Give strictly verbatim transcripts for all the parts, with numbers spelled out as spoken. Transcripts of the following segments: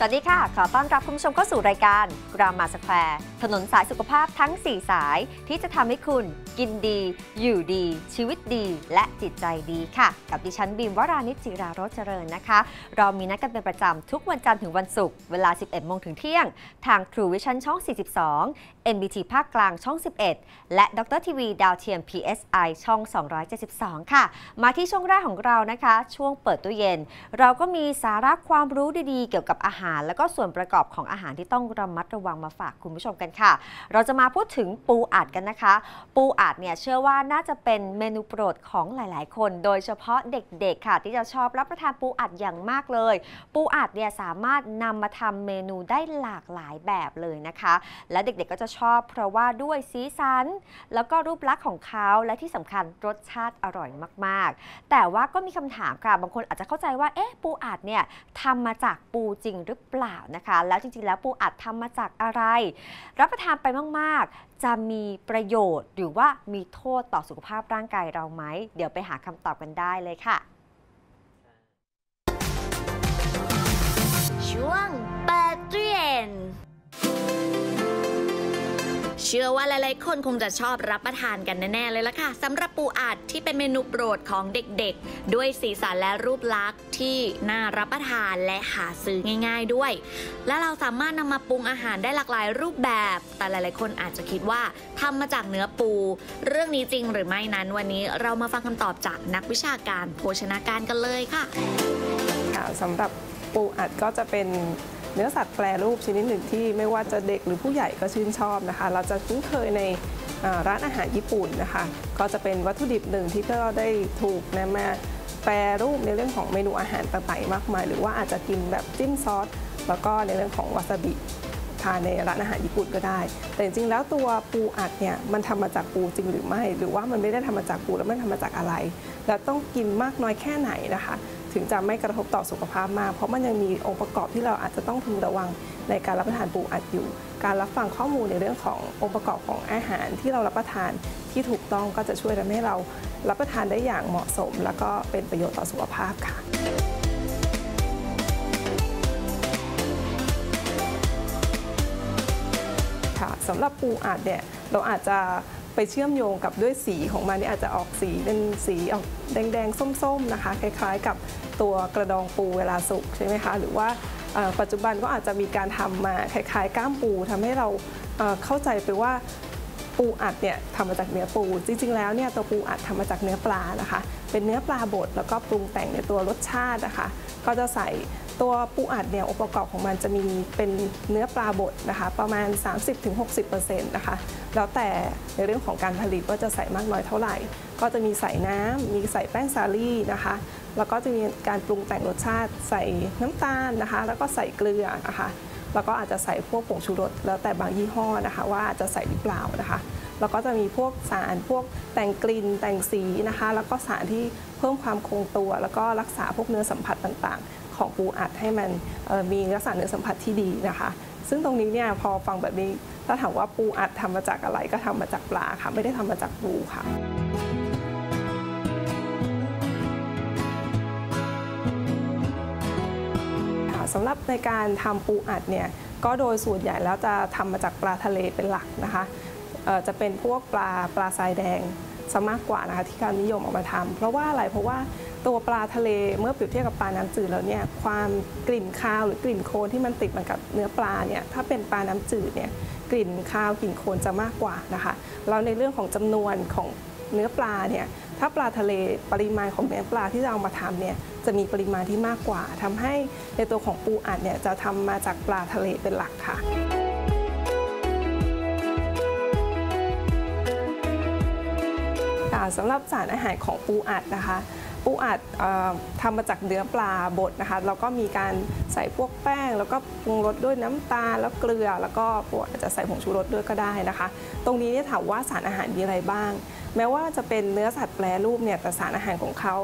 สวัสดีค่ะขอต้อนรับคุณผู้ชมเข้าสู่รายการ Rama Square ถนนสายสุขภาพทั้งสี่สายที่จะทำให้คุณกินดีอยู่ดีชีวิตดีและจิตใจดีค่ะกับดิฉันบีมวรานิจจิรารสเจริญนะคะเรามีนัดกันเป็นประจำทุกวันจันทร์ถึงวันศุกร์เวลา สิบเอ็ดโมงถึงเที่ยงทาง True Vision ช่อง สี่สิบสอง เอ็น บี ที ภาคกลางช่อง สิบเอ็ด และดรทีวีดาวเทียม พี เอส ไอ ช่อง สองร้อยเจ็ดสิบสอง ค่ะมาที่ช่วงแรกของเรานะคะช่วงเปิดตู้เย็นเราก็มีสาระความรู้ดีๆเกี่ยวกับอาหารแล้วก็ส่วนประกอบของอาหารที่ต้องระมัดระวังมาฝากคุณผู้ชมกันค่ะเราจะมาพูดถึงปูอัดกันนะคะปูอัดเนี่ยเชื่อว่าน่าจะเป็นเมนูโปรดของหลายๆคนโดยเฉพาะเด็กๆค่ะที่จะชอบรับประทานปูอัดอย่างมากเลยปูอัดเนี่ยสามารถนำมาทำเมนูได้หลากหลายแบบเลยนะคะและเด็กๆก็จะชอบเพราะว่าด้วยสีสันแล้วก็รูปลักษณ์ของเขาและที่สำคัญรสชาติอร่อยมากๆแต่ว่าก็มีคำถามค่ะบางคนอาจจะเข้าใจว่าเอ๊ะปูอัดเนี่ยทำมาจากปูจริงหรือเปล่านะคะแล้วจริงๆแล้วปูอัดทำมาจากอะไรรับประทานไปมากๆจะมีประโยชน์หรือว่ามีโทษต่อสุขภาพร่างกายเราไหมเดี๋ยวไปหาคำตอบกันได้เลยค่ะช่วงเปิดตู้เย็นเชื่อว่าหลายๆคนคงจะชอบรับประทานกันแน่ๆเลยล่ะค่ะสำหรับปูอัดที่เป็นเมนูโปรดของเด็กๆด้วยสีสันและรูปลักษณ์ที่น่ารับประทานและหาซื้อง่ายๆด้วยและเราสามารถนำมาปรุงอาหารได้หลากหลายรูปแบบแต่หลายๆคนอาจจะคิดว่าทำมาจากเนื้อปูเรื่องนี้จริงหรือไม่นั้นวันนี้เรามาฟังคำตอบจากนักวิชาการโภชนาการกันเลยค่ะสำหรับปูอัดก็จะเป็นเนื้อสัตว์แปรรูปชนิดหนึ่งที่ไม่ว่าจะเด็กหรือผู้ใหญ่ก็ชื่นชอบนะคะเราจะคุ้นเคยในร้านอาหารญี่ปุ่นนะคะก็จะเป็นวัตถุดิบหนึ่งที่ก็ได้ถูกนำมาแปรรูปในเรื่องของเมนูอาหารต่างๆมากมายหรือว่าอาจจะกินแบบจิ้มซอสแล้วก็ในเรื่องของวาซาบิทานในร้านอาหารญี่ปุ่นก็ได้แต่จริงๆแล้วตัวปูอัดเนี่ยมันทำมาจากปูจริงหรือไม่หรือว่ามันไม่ได้ทำมาจากปูแล้วมันทำมาจากอะไรและต้องกินมากน้อยแค่ไหนนะคะถึงจะไม่กระทบต่อสุขภาพมากเพราะมันยังมีองค์ประกอบที่เราอาจจะต้องพึงระวังในการรับประทานปูอัดอยู่การรับฟังข้อมูลในเรื่องขององค์ประกอบของอาหารที่เรารับประทานที่ถูกต้องก็จะช่วยทำให้เรารับประทานได้อย่างเหมาะสมแล้วก็เป็นประโยชน์ต่อสุขภาพค่ะสำหรับปูอัดเนี่ยเราอาจจะไปเชื่อมโยงกับด้วยสีของมันนี่อาจจะออกสีเป็นสีออกแดงๆส้มๆนะคะคล้ายๆกับตัวกระดองปูเวลาสุกใช่ไหมคะหรือว่าปัจจุบันก็อาจจะมีการทำมาคล้ายๆก้ามปูทำให้เราเข้าใจไปว่าปูอัดเนี่ยทำมาจากเนื้อปูจริงๆแล้วเนี่ยตัวปูอัดทำมาจากเนื้อปลานะคะเป็นเนื้อปลาบดแล้วก็ปรุงแต่งในตัวรสชาตินะคะก็จะใส่ตัวปูอัดเนี่ยองค์ประกอบของมันจะมีเป็นเนื้อปลาบดนะคะประมาณ สามสิบถึงหกสิบเปอร์เซ็นต์ นะคะแล้วแต่ในเรื่องของการผลิตว่าจะใส่มากน้อยเท่าไหร่ก็จะมีใส่น้ำมีใส่แป้งสาลี่นะคะแล้วก็จะมีการปรุงแต่งรสชาติใส่น้ำตาลนะคะแล้วก็ใส่เกลือนะคะแล้วก็อาจจะใส่พวกผงชูรสแล้วแต่บางยี่ห้อนะคะว่าจะใส่หรือเปล่านะคะแล้วก็จะมีพวกสารพวกแต่งกลิ่นแต่งสีนะคะแล้วก็สารที่เพิ่มความคงตัวแล้วก็รักษาพวกเนื้อสัมผัสต่างๆของปูอัดให้มันมีลักษณะเนื้อสัมผัสที่ดีนะคะซึ่งตรงนี้เนี่ยพอฟังแบบนี้ถ้าถามว่าปูอัดทำมาจากอะไรก็ทำมาจากปลาค่ะไม่ได้ทำมาจากปูค่ะสำหรับในการทำปูอัดเนี่ยก็โดยส่วนใหญ่แล้วจะทำมาจากปลาทะเลเป็นหลักนะคะจะเป็นพวกปลาปลาทรายแดงซะมากกว่านะคะที่การนิยมออกมาทำเพราะว่าอะไรเพราะว่าตัวปลาทะเลเมื่อเปรียบเทียบกับปลาน้ำจืดแล้วเนี่ยความกลิ่นคาวหรือกลิ่นโคลนที่มันติดมากับเนื้อปลาเนี่ยถ้าเป็นปลาน้ำจืดเนี่ยกลิ่นคาวกลิ่นโคลนจะมากกว่านะคะแล้วในเรื่องของจำนวนของเนื้อปลาเนี่ยถ้าปลาทะเลปริมาณของเนื้อปลาที่เราเอามาทำเนี่ยจะมีปริมาณที่มากกว่าทำให้ในตัวของปูอัดเนี่ยจะทำมาจากปลาทะเลเป็นหลักค่ะสำหรับสารอาหารของปูอัดนะคะปูอัดทำมาจากเนื้อปลาบดนะคะแล้วก็มีการใส่พวกแป้งแล้วก็ปรุงรสด้วยน้ำตาลแล้วเกลือแล้วก็อาจจะใส่ผงชูรสด้วยก็ได้นะคะตรงนี้เนี่ยถามว่าสารอาหารมีอะไรบ้างแม้ว่าจะเป็นเนื้อสัตว์แปรรูปเนี่ยแต่สารอาหารของเขา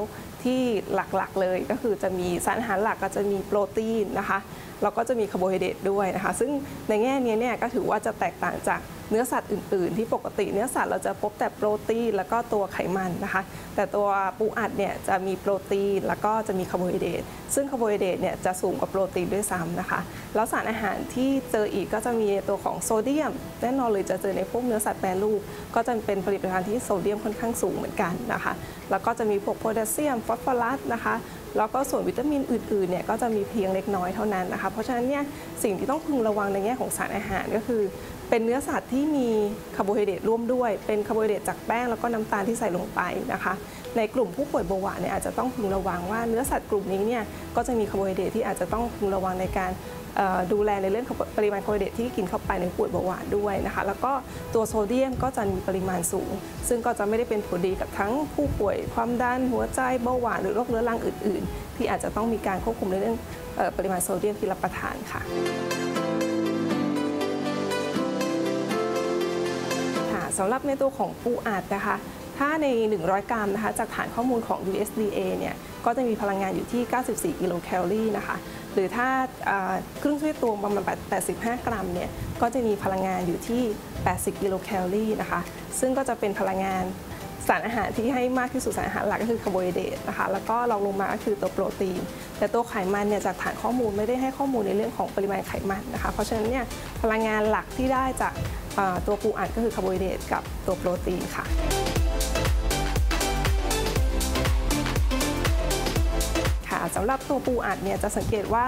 ที่หลักๆเลยก็คือจะมีสารอาหารหลักก็จะมีโปรตีนนะคะแล้วก็จะมีคาร์โบไฮเดรตด้วยนะคะซึ่งในแง่นี้เนี่ยก็ถือว่าจะแตกต่างจาก เนื้อสัตว์อื่นๆที่ปกติเนื้อสัตว์เราจะพบแต่โปรตีนแล้วก็ตัวไขมันนะคะแต่ตัวปูอัดเนี่ยจะมีโปรตีนแล้วก็จะมีคาร์โบไฮเดรตซึ่งคาร์โบไฮเดรตเนี่ยจะสูงกว่าโปรตีนด้วยซ้ำนะคะแล้วสารอาหารที่เจออีกก็จะมีตัวของโซเดียมแน่นอนเลยจะเจอในพวกเนื้อสัตว์แปรรูปก็จะเป็นผลิตภัณฑ์ที่โซเดียมค่อนข้างสูงเหมือนกันนะคะแล้วก็จะมีพวกโพแทสเซียมฟอสฟอรัสนะคะแล้วก็ส่วนวิตามินอื่นๆเนี่ยก็จะมีเพียงเล็กน้อยเท่านั้นนะคะเพราะฉะนั้นเนี่ยสิ่งที่ต้องพึงระวังในแง่ของสารอาหารก็คือเป็นเนื้อสัตว์ที่มีคาร์โบไฮเดรตร่วมด้วยเป็นคาร์โบไฮเดรตจากแป้งแล้วก็น้ำตาลที่ใส่ลงไปนะคะในกลุ่มผู้ป่วยเบาหวานเนี่ยอาจจะต้องพึงระวังว่าเนื้อสัตว์กลุ่มนี้เนี่ยก็จะมีคาร์โบไฮเดรตที่อาจจะต้องพึงระวังในการดูแลในเรื่องปริมาณคาร์โบไฮเดรตที่กินเข้าไปในผู้ป่วยเบาหวานด้วยนะคะแล้วก็ตัวโซเดียมก็จะมีปริมาณสูงซึ่งก็จะไม่ได้เป็นผลดีกับทั้งผู้ป่วยความดันหัวใจเบาหวานหรือโรคเรื้อรังอื่นๆที่อาจจะต้องมีการควบคุมในเรื่องปริมาณโซเดียมที่รับประทานค่ะสำหรับในตัวของปูอัดนะคะถ้าในหนึ่งร้อยกรัมนะคะจากฐานข้อมูลของ ยู เอส ดี เอ เนี่ยก็จะมีพลังงานอยู่ที่เก้าสิบสี่กิโลแคลอรี่นะคะหรือถ้าครึ่งถ้วยตวงประมาณแปดสิบห้ากรัมเนี่ยก็จะมีพลังงานอยู่ที่แปดสิบกิโลแคลอรี่นะคะซึ่งก็จะเป็นพลังงานสารอาหารที่ให้มากที่สุดสารอาหารหลักก็คือคาร์โบไฮเดรตนะคะแล้วก็รองลงมาก็คือตัวโปรตีนแต่ตัวไขมันเนี่ยจากฐานข้อมูลไม่ได้ให้ข้อมูลในเรื่องของปริมาณไขมันนะคะเพราะฉะนั้นเนี่ยพลังงานหลักที่ได้จากตัวปูอัดก็คือคาร์โบไฮเดรตกับตัวโปรตีนค่ะค่ะสำหรับตัวปูอัดเนี่ยจะสังเกตว่า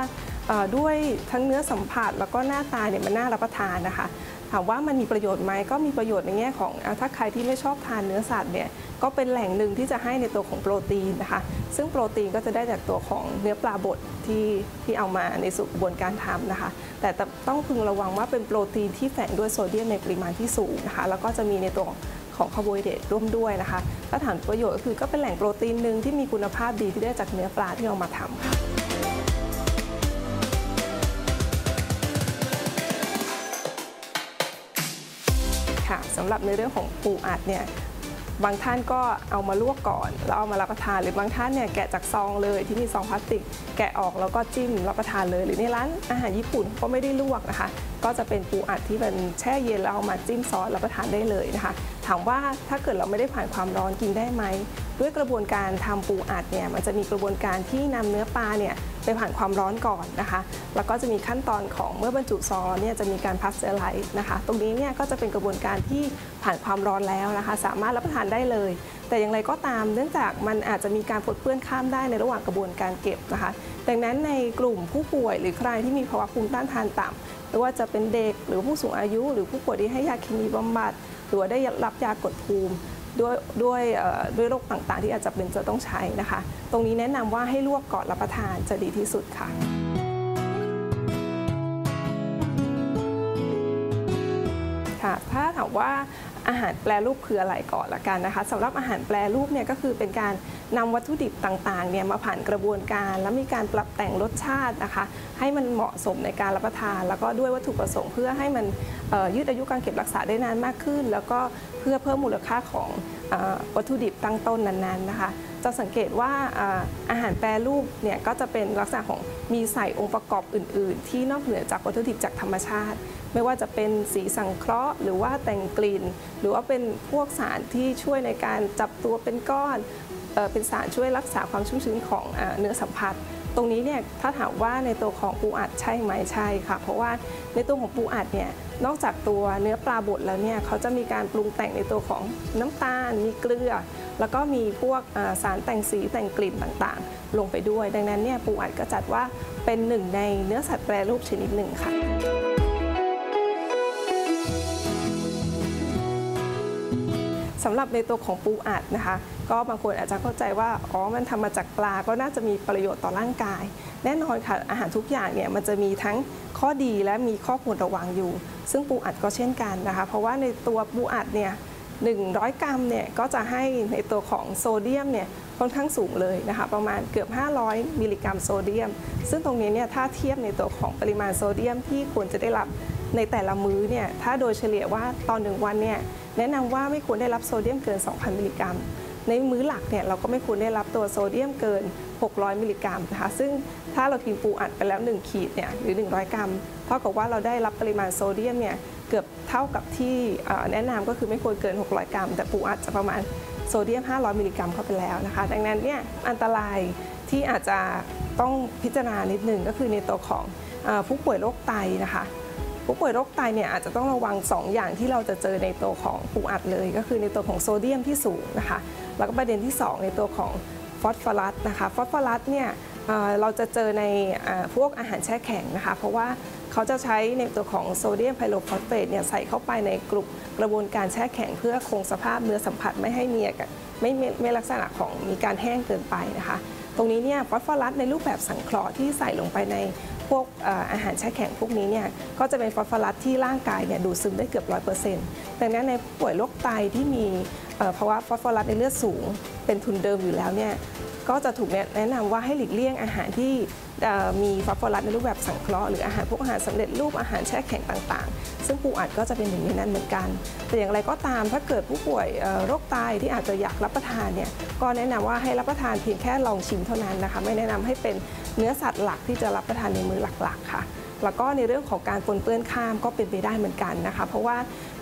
ด้วยทั้งเนื้อสัมผัสแล้วก็หน้าตาเนี่ยมันน่ารับประทานนะคะถามว่ามันมีประโยชน์ไหมก็มีประโยชน์ในแง่ของถ้าใครที่ไม่ชอบทานเนื้อสัตว์เนี่ยก็เป็นแหล่งหนึ่งที่จะให้ในตัวของโปรตีนนะคะซึ่งโปรตีนก็จะได้จากตัวของเนื้อปลาบดที่ที่เอามาในสู่กระบวนการทำนะคะแต่ต้องพึงระวังว่าเป็นโปรตีนที่แฝงด้วยโซเดียมในปริมาณที่สูงนะคะแล้วก็จะมีในตัวของคาร์โบไฮเดรตร่วมด้วยนะคะถ้าถามประโยชน์ก็คือก็เป็นแหล่งโปรตีนหนึ่งที่มีคุณภาพดีที่ได้จากเนื้อปลาที่เอามาทำค่ะสำหรับในเรื่องของปูอัดเนี่ยบางท่านก็เอามาลวกก่อนแล้วเอามารับประทานหรือบางท่านเนี่ยแกะจากซองเลยที่มีซองพลาสติกแกะออกแล้วก็จิ้มรับประทานเลยหรือในร้านอาหารญี่ปุ่นก็ไม่ได้ลวกนะคะก็จะเป็นปูอัดที่มันแช่เย็นแล้วเอามาจิ้มซอสรับประทานได้เลยนะคะถามว่าถ้าเกิดเราไม่ได้ผ่านความร้อนกินได้ไหมด้วยกระบวนการทำปูอัดเนี่ยมันจะมีกระบวนการที่นำเนื้อปลาเนี่ยไปผ่านความร้อนก่อนนะคะแล้วก็จะมีขั้นตอนของเมื่อบรรจุซองเนี่ยจะมีการพาสเจอร์ไลซ์นะคะตรงนี้เนี่ยก็จะเป็นกระบวนการที่ผ่านความร้อนแล้วนะคะสามารถรับประทานได้เลยแต่อย่างไรก็ตามเนื่องจากมันอาจจะมีการปนเปื้อนข้ามได้ในระหว่างกระบวนการเก็บนะคะดังนั้นในกลุ่มผู้ป่วยหรือใครที่มีภาวะภูมิต้านทานต่ำไม่ว่าจะเป็นเด็กหรือผู้สูงอายุหรือผู้ป่วยที่ให้ยาเคมีบำบัดหรือได้รับยากดภูมิด้วยด้วยด้วยโรคต่างๆที่อาจจะเป็นจะต้องใช้นะคะตรงนี้แนะนำว่าให้ลวกก่อนรับประทานจะดีที่สุดค่ะค่ะถ้าถามว่าอาหารแปรรูปคืออะไรก่อนละกันนะคะสำหรับอาหารแปรรูปเนี่ยก็คือเป็นการนำวัตถุดิบต่างๆเนี่ยมาผ่านกระบวนการแล้วมีการปรับแต่งรสชาตินะคะให้มันเหมาะสมในการรับประทานแล้วก็ด้วยวัตถุประสงค์เพื่อให้มันยืดอายุการเก็บรักษาได้นานมากขึ้นแล้วก็เพื่อเพิ่มมูลค่าของวัตถุดิบตั้งต้นนั้นๆนะคะจะสังเกตว่าอาหารแปรรูปเนี่ยก็จะเป็นลักษณะของมีใส่องค์ประกอบอื่นๆที่นอกเหนือจากวัตถุดิบจากธรรมชาติไม่ว่าจะเป็นสีสังเคราะห์หรือว่าแต่งกลิ่นหรือว่าเป็นพวกสารที่ช่วยในการจับตัวเป็นก้อนเป็นสารช่วยรักษาความชุ่มชื้นของเนื้อสัมผัสตรงนี้เนี่ยถ้าถามว่าในตัวของปูอัดใช่ไหมใช่ค่ะเพราะว่าในตัวของปูอัดเนี่ยนอกจากตัวเนื้อปลาบดแล้วเนี่ยเขาจะมีการปรุงแต่งในตัวของน้ำตาลมีเกลือแล้วก็มีพวกสารแต่งสีแต่งกลิ่นต่างๆลงไปด้วยดังนั้นเนี่ยปูอัดก็จัดว่าเป็นหนึ่งในเนื้อสัตว์แปรรูปชนิดหนึ่งค่ะสำหรับในตัวของปูอัดนะคะก็บางคนอาจจะเข้าใจว่าอ๋อมันทำมาจากปลาก็น่าจะมีประโยชน์ต่อร่างกายแน่นอนค่ะอาหารทุกอย่างเนี่ยมันจะมีทั้งข้อดีและมีข้อควรระวังอยู่ซึ่งปูอัดก็เช่นกันนะคะเพราะว่าในตัวปูอัดเนี่ยหนึ่งร้อยกรัมเนี่ยก็จะให้ในตัวของโซเดียมเนี่ยค่อนข้างสูงเลยนะคะประมาณเกือบห้าร้อยมิลลิกรัมโซเดียมซึ่งตรงนี้เนี่ยถ้าเทียบในตัวของปริมาณโซเดียมที่ควรจะได้รับในแต่ละมื้อเนี่ยถ้าโดยเฉลี่ยว่าตอนหนึ่งวันเนี่ยแนะนำว่าไม่ควรได้รับโซเดียมเกิน สองพัน มิลลิกรัม ในมื้อหลักเนี่ยเราก็ไม่ควรได้รับตัวโซเดียมเกินหกร้อยมิลลิกรัมนะคะซึ่งถ้าเรากินปูอัดไปแล้วหนึ่งขีดเนี่ยหรือหนึ่งร้อยกรัมเท่ากับว่าเราได้รับปริมาณโซเดียมเนี่ยเกือบเท่ากับที่แนะนำก็คือไม่ควรเกินหกร้อยกรัมแต่ปูอัดจะประมาณโซเดียมห้าร้อยมิลลิกรัมเข้าไปแล้วนะคะดังนั้นเนี่ยอันตรายที่อาจจะต้องพิจารณานิดหนึ่งก็คือในตัวของผู้ป่วยโรคไตนะคะผู้ป่วยโรคไตเนี่ยอาจจะต้องระวังสองอย่างที่เราจะเจอในตัวของปูอัดเลยก็คือในตัวของโซเดียมที่สูงนะคะแล้วก็ประเด็นที่สองในตัวของฟอสฟอรัสนะคะฟอสฟอรัสเนี่ยเราจะเจอในพวกอาหารแช่แข็งนะคะเพราะว่าเขาจะใช้ในตัวของโซเดียมไพโรฟอสเฟตเนี่ยใส่เข้าไปในกลุ่มกระบวนการแช่แข็งเพื่อคงสภาพเนื้อสัมผัสไม่ให้มีไม่ไม่ลักษณะของมีการแห้งเกินไปนะคะตรงนี้เนี่ยฟอสฟอรัสในรูปแบบสังเคราะห์ที่ใส่ลงไปในพวกอาหารแช่แข็งพวกนี้เนี่ยก็จะเป็นฟอสฟอรัสที่ร่างกายเนี่ยดูดซึมได้เกือบ ร้อยเปอร์เซ็นต์ ดังนั้นในผู้ป่วยโรคไตที่มีภาวะฟอสฟอรัสในเลือดสูงเป็นทุนเดิมอยู่แล้วเนี่ยก็จะถูกแนะนำว่าให้หลีกเลี่ยงอาหารที่มีฟอสฟอรัสในรูปแบบสังเคราะห์หรืออาหารพวกอาหารสำเร็จรูปอาหารแช่แข็งต่างๆซึ่งปูอัดก็จะเป็นหนึ่งในนั้นเหมือนกันแต่อย่างไรก็ตามถ้าเกิดผู้ป่วยโรคไตที่อาจจะอยากรับประทานเนี่ยก็แนะนำว่าให้รับประทานเพียงแค่ลองชิมเท่านั้นนะคะไม่แนะนำให้เป็นเนื้อสัตว์หลักที่จะรับประทานในมื้อหลักๆค่ะแล้วก็ในเรื่องของการปนเปื้อนข้ามก็เป็นไปได้เหมือนกันนะคะเพราะว่า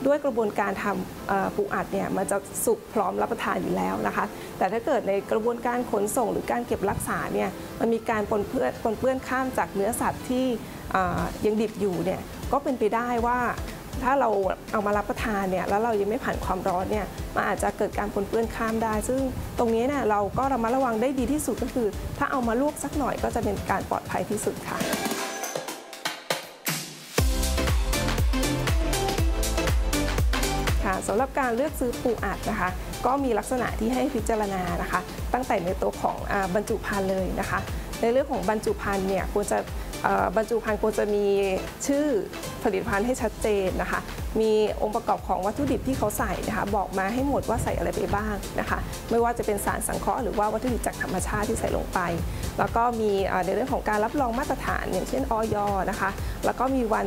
ด้วยกระบวนการทำปูอัดเนี่ยมันจะสุกพร้อมรับประทานอยู่แล้วนะคะแต่ถ้าเกิดในกระบวนการขนส่งหรือการเก็บรักษาเนี่ยมันมีการปนเปื้อนปนเปื้อนข้ามจากเนื้อสัตว์ที่ยังดิบอยู่เนี่ยก็เป็นไปได้ว่าถ้าเราเอามารับประทานเนี่ยแล้วเรายังไม่ผ่านความร้อนเนี่ยมันอาจจะเกิดการปนเปื้อนข้ามได้ซึ่งตรงนี้เนี่ยเราก็ระมัดระวังได้ดีที่สุดก็คือถ้าเอามาลวกสักหน่อยก็จะเป็นการปลอดภัยที่สุดค่ะสำหรับการเลือกซื้อปูอัดนะคะก็มีลักษณะที่ให้พิจารณานะคะตั้งแต่ในตัวของบรรจุภัณฑ์เลยนะคะในเรื่องของบรรจุภัณฑ์เนี่ยควรจะบรรจุภัณฑ์ควรจะมีชื่อผลิตภัณฑ์ให้ชัดเจนนะคะมีองค์ประกอบของวัตถุดิบที่เขาใส่นะคะบอกมาให้หมดว่าใส่อะไรไปบ้างนะคะไม่ว่าจะเป็นสารสังเคราะห์หรือว่าวัตถุดิบจากธรรมชาติที่ใส่ลงไปแล้วก็มีในเรื่องของการรับรองมาตรฐานอย่างเช่น อย.นะคะแล้วก็มีวัน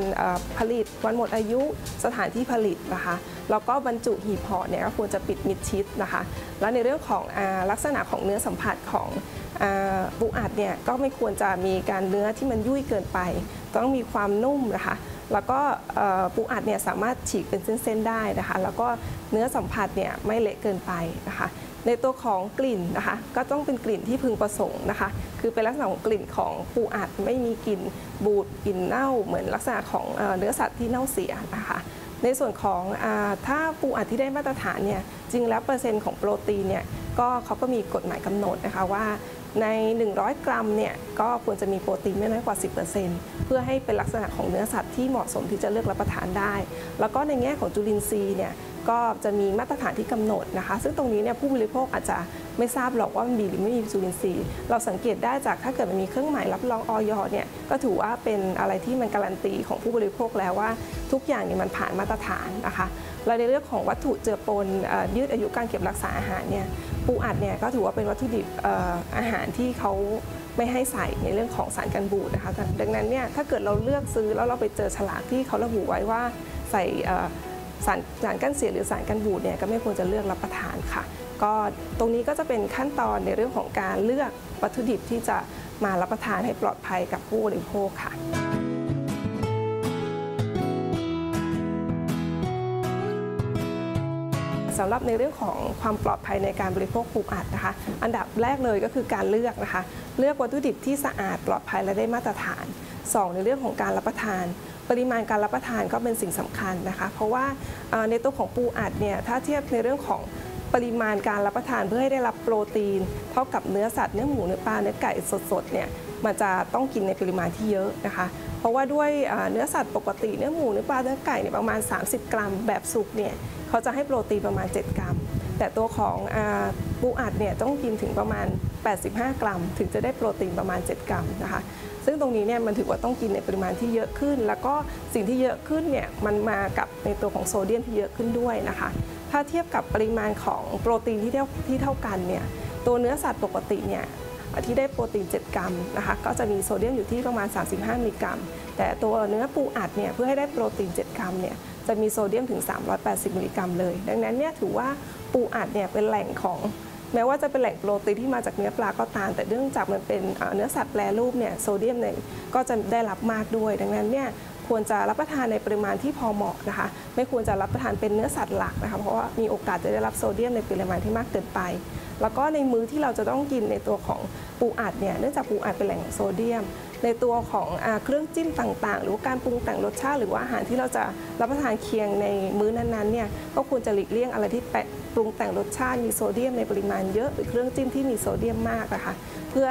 ผลิตวันหมดอายุสถานที่ผลิตนะคะแล้วก็บรรจุหีบห่อเนี่ยก็ควรจะปิดมิดชิดนะคะแล้วในเรื่องของลักษณะของเนื้อสัมผัสของปูอัดเนี่ยก็ไม่ควรจะมีการเนื้อที่มันยุ่ยเกินไปต้องมีความนุ่มนะคะแล้วก็ปูอัดเนี่ยสามารถฉีกเป็นเส้นๆได้นะคะแล้วก็เนื้อสัมผัสเนี่ยไม่เละเกินไปนะคะในตัวของกลิ่นนะคะก็ต้องเป็นกลิ่นที่พึงประสงค์นะคะคือเป็นลักษณะของกลิ่นของปูอัดไม่มีกลิ่นบูดกลิ่นเน่าเหมือนลักษณะของเนื้อสัตว์ที่เน่าเสียนะคะในส่วนของถ้าปูอัดที่ได้มาตรฐานเนี่ยจริงแล้วเปอร์เซ็นต์ของโปรตีนเนี่ยก็เขาก็มีกฎหมายกำหนดนะคะว่าในหนึ่งร้อยกรัมเนี่ยก็ควรจะมีโปรตีนไม่น้อยกว่า สิบเปอร์เซ็นต์ เพื่อให้เป็นลักษณะของเนื้อสัตว์ที่เหมาะสมที่จะเลือกรับประทานได้แล้วก็ในแง่ของจุลินทรีย์เนี่ยก็จะมีมาตรฐานที่กำหนดนะคะซึ่งตรงนี้เนี่ยผู้บริโภคอาจจะไม่ทราบหรอกว่ามันมีหรือไม่มีจุลินทรีย์เราสังเกตได้จากถ้าเกิดมันมีเครื่องหมายรับรอง อย.เนี่ยก็ถือว่าเป็นอะไรที่มันการันตีของผู้บริโภคแล้วว่าทุกอย่างเนี่ยมันผ่านมาตรฐานนะคะและในเรื่องของวัตถุเจือปนยืดอายุการเก็บรักษาอาหารเนี่ยปูอัดเนี่ยก็ถือว่าเป็นวัตถุดิบอาหารที่เขาไม่ให้ใส่ในเรื่องของสารกันบูดนะคะดังนั้นเนี่ยถ้าเกิดเราเลือกซื้อแล้วเราไปเจอฉลากที่เขาระบุไว้ว่าใส่สารสารกันเสียหรือสารกันบูดเนี่ยก็ไม่ควรจะเลือกรับประทานค่ะก็ตรงนี้ก็จะเป็นขั้นตอนในเรื่องของการเลือกวัตถุดิบที่จะมารับประทานให้ปลอดภัยกับผู้บริโภคค่ะสำหรับในเรื่องของความปลอดภัยในการบริโภคปูอัดนะคะอันดับแรกเลยก็คือการเลือกนะคะเลือกวัตถุดิบที่สะอาดปลอดภัยและได้มาตรฐานสองในเรื่องของการรับประทานปริมาณการรับประทานก็เป็นสิ่งสำคัญนะคะเพราะว่าในตัวของปูอัดเนี่ยถ้าเทียบในเรื่องของปริมาณการรับประทานเพื่อให้ได้รับโปรตีนเท่ากับเนื้อสัตว์เนื้อหมูเนื้อปลาเนื้อไก่สดๆเนี่ยมันจะต้องกินในปริมาณที่เยอะนะคะเพราะว่าด้วยเนื้อสัตว์ปกติเนื้อหมูเนื้อปลาเนื้อไก่เนี่ยประมาณสามสิบกรัมแบบสุกเนี่ยเขาจะให้โปรตีนประมาณเจ็ดกรัมแต่ตัวของปูอัดเนี่ยต้องกินถึงประมาณแปดสิบห้ากรัมถึงจะได้โปรตีนประมาณเจ็ดกรัมนะคะซึ่งตรงนี้เนี่ยมันถือว่าต้องกินในปริมาณที่เยอะขึ้นแล้วก็สิ่งที่เยอะขึ้นเนี่ยมันมากับในตัวของโซเดียมที่เยอะขึ้นด้วยนะคะถ้าเทียบกับปริมาณของโปรตีนที่เท่าที่เท่ากันเนี่ยตัวเนื้อสัตว์ปกติเนี่ยที่ได้โปรตีนเจ็ดกรัมนะคะก็จะมีโซเดียมอยู่ที่ประมาณสามสิบห้ามิลลิกรัมแต่ตัวเนื้อปูอัดเนี่ยเพื่อให้ได้โปรตีนเจ็ดกรัมเนี่ยจะมีโซเดียมถึงสามร้อยแปดสิบมิลลิกรัมเลยดังนั้นเนี่ยถือว่าปูอัดเนี่ยเป็นแหล่งของ แม้ว่าจะเป็นแหล่งโปรตีนที่มาจากเนื้อปลาก็ตามแต่เนื่องจากมันเป็นเนื้อสัตว์แปรรูปเนี่ยโซเดียมเนี่ยก็จะได้รับมากด้วยดังนั้นเนี่ยควรจะรับประทานในปริมาณที่พอเหมาะนะคะไม่ควรจะรับประทานเป็นเนื้อสัตว์หลักนะคะเพราะว่ามีโอกาสจะได้รับโซเดียมในปริมาณที่มากเกินไปแล้วก็ในมื้อที่เราจะต้องกินในตัวของปูอัดเนี่ยเนื่องจากปูอัดเป็นแหล่งโซเดียมในตัวของเครื่องจิ้มต่างๆหรือการปรุงแต่งรสชาติหรือว่าอาหารที่เราจะรับประทานเคียงในมื้อนั้นๆเนี่ยก็ควรจะหลีกเลี่ยงอะไรที่แปะปรุงแต่งรสชาติมีโซเดียมในปริมาณเยอะหรือเครื่องจิ้มที่มีโซเดียมมากนะคะเพื่อ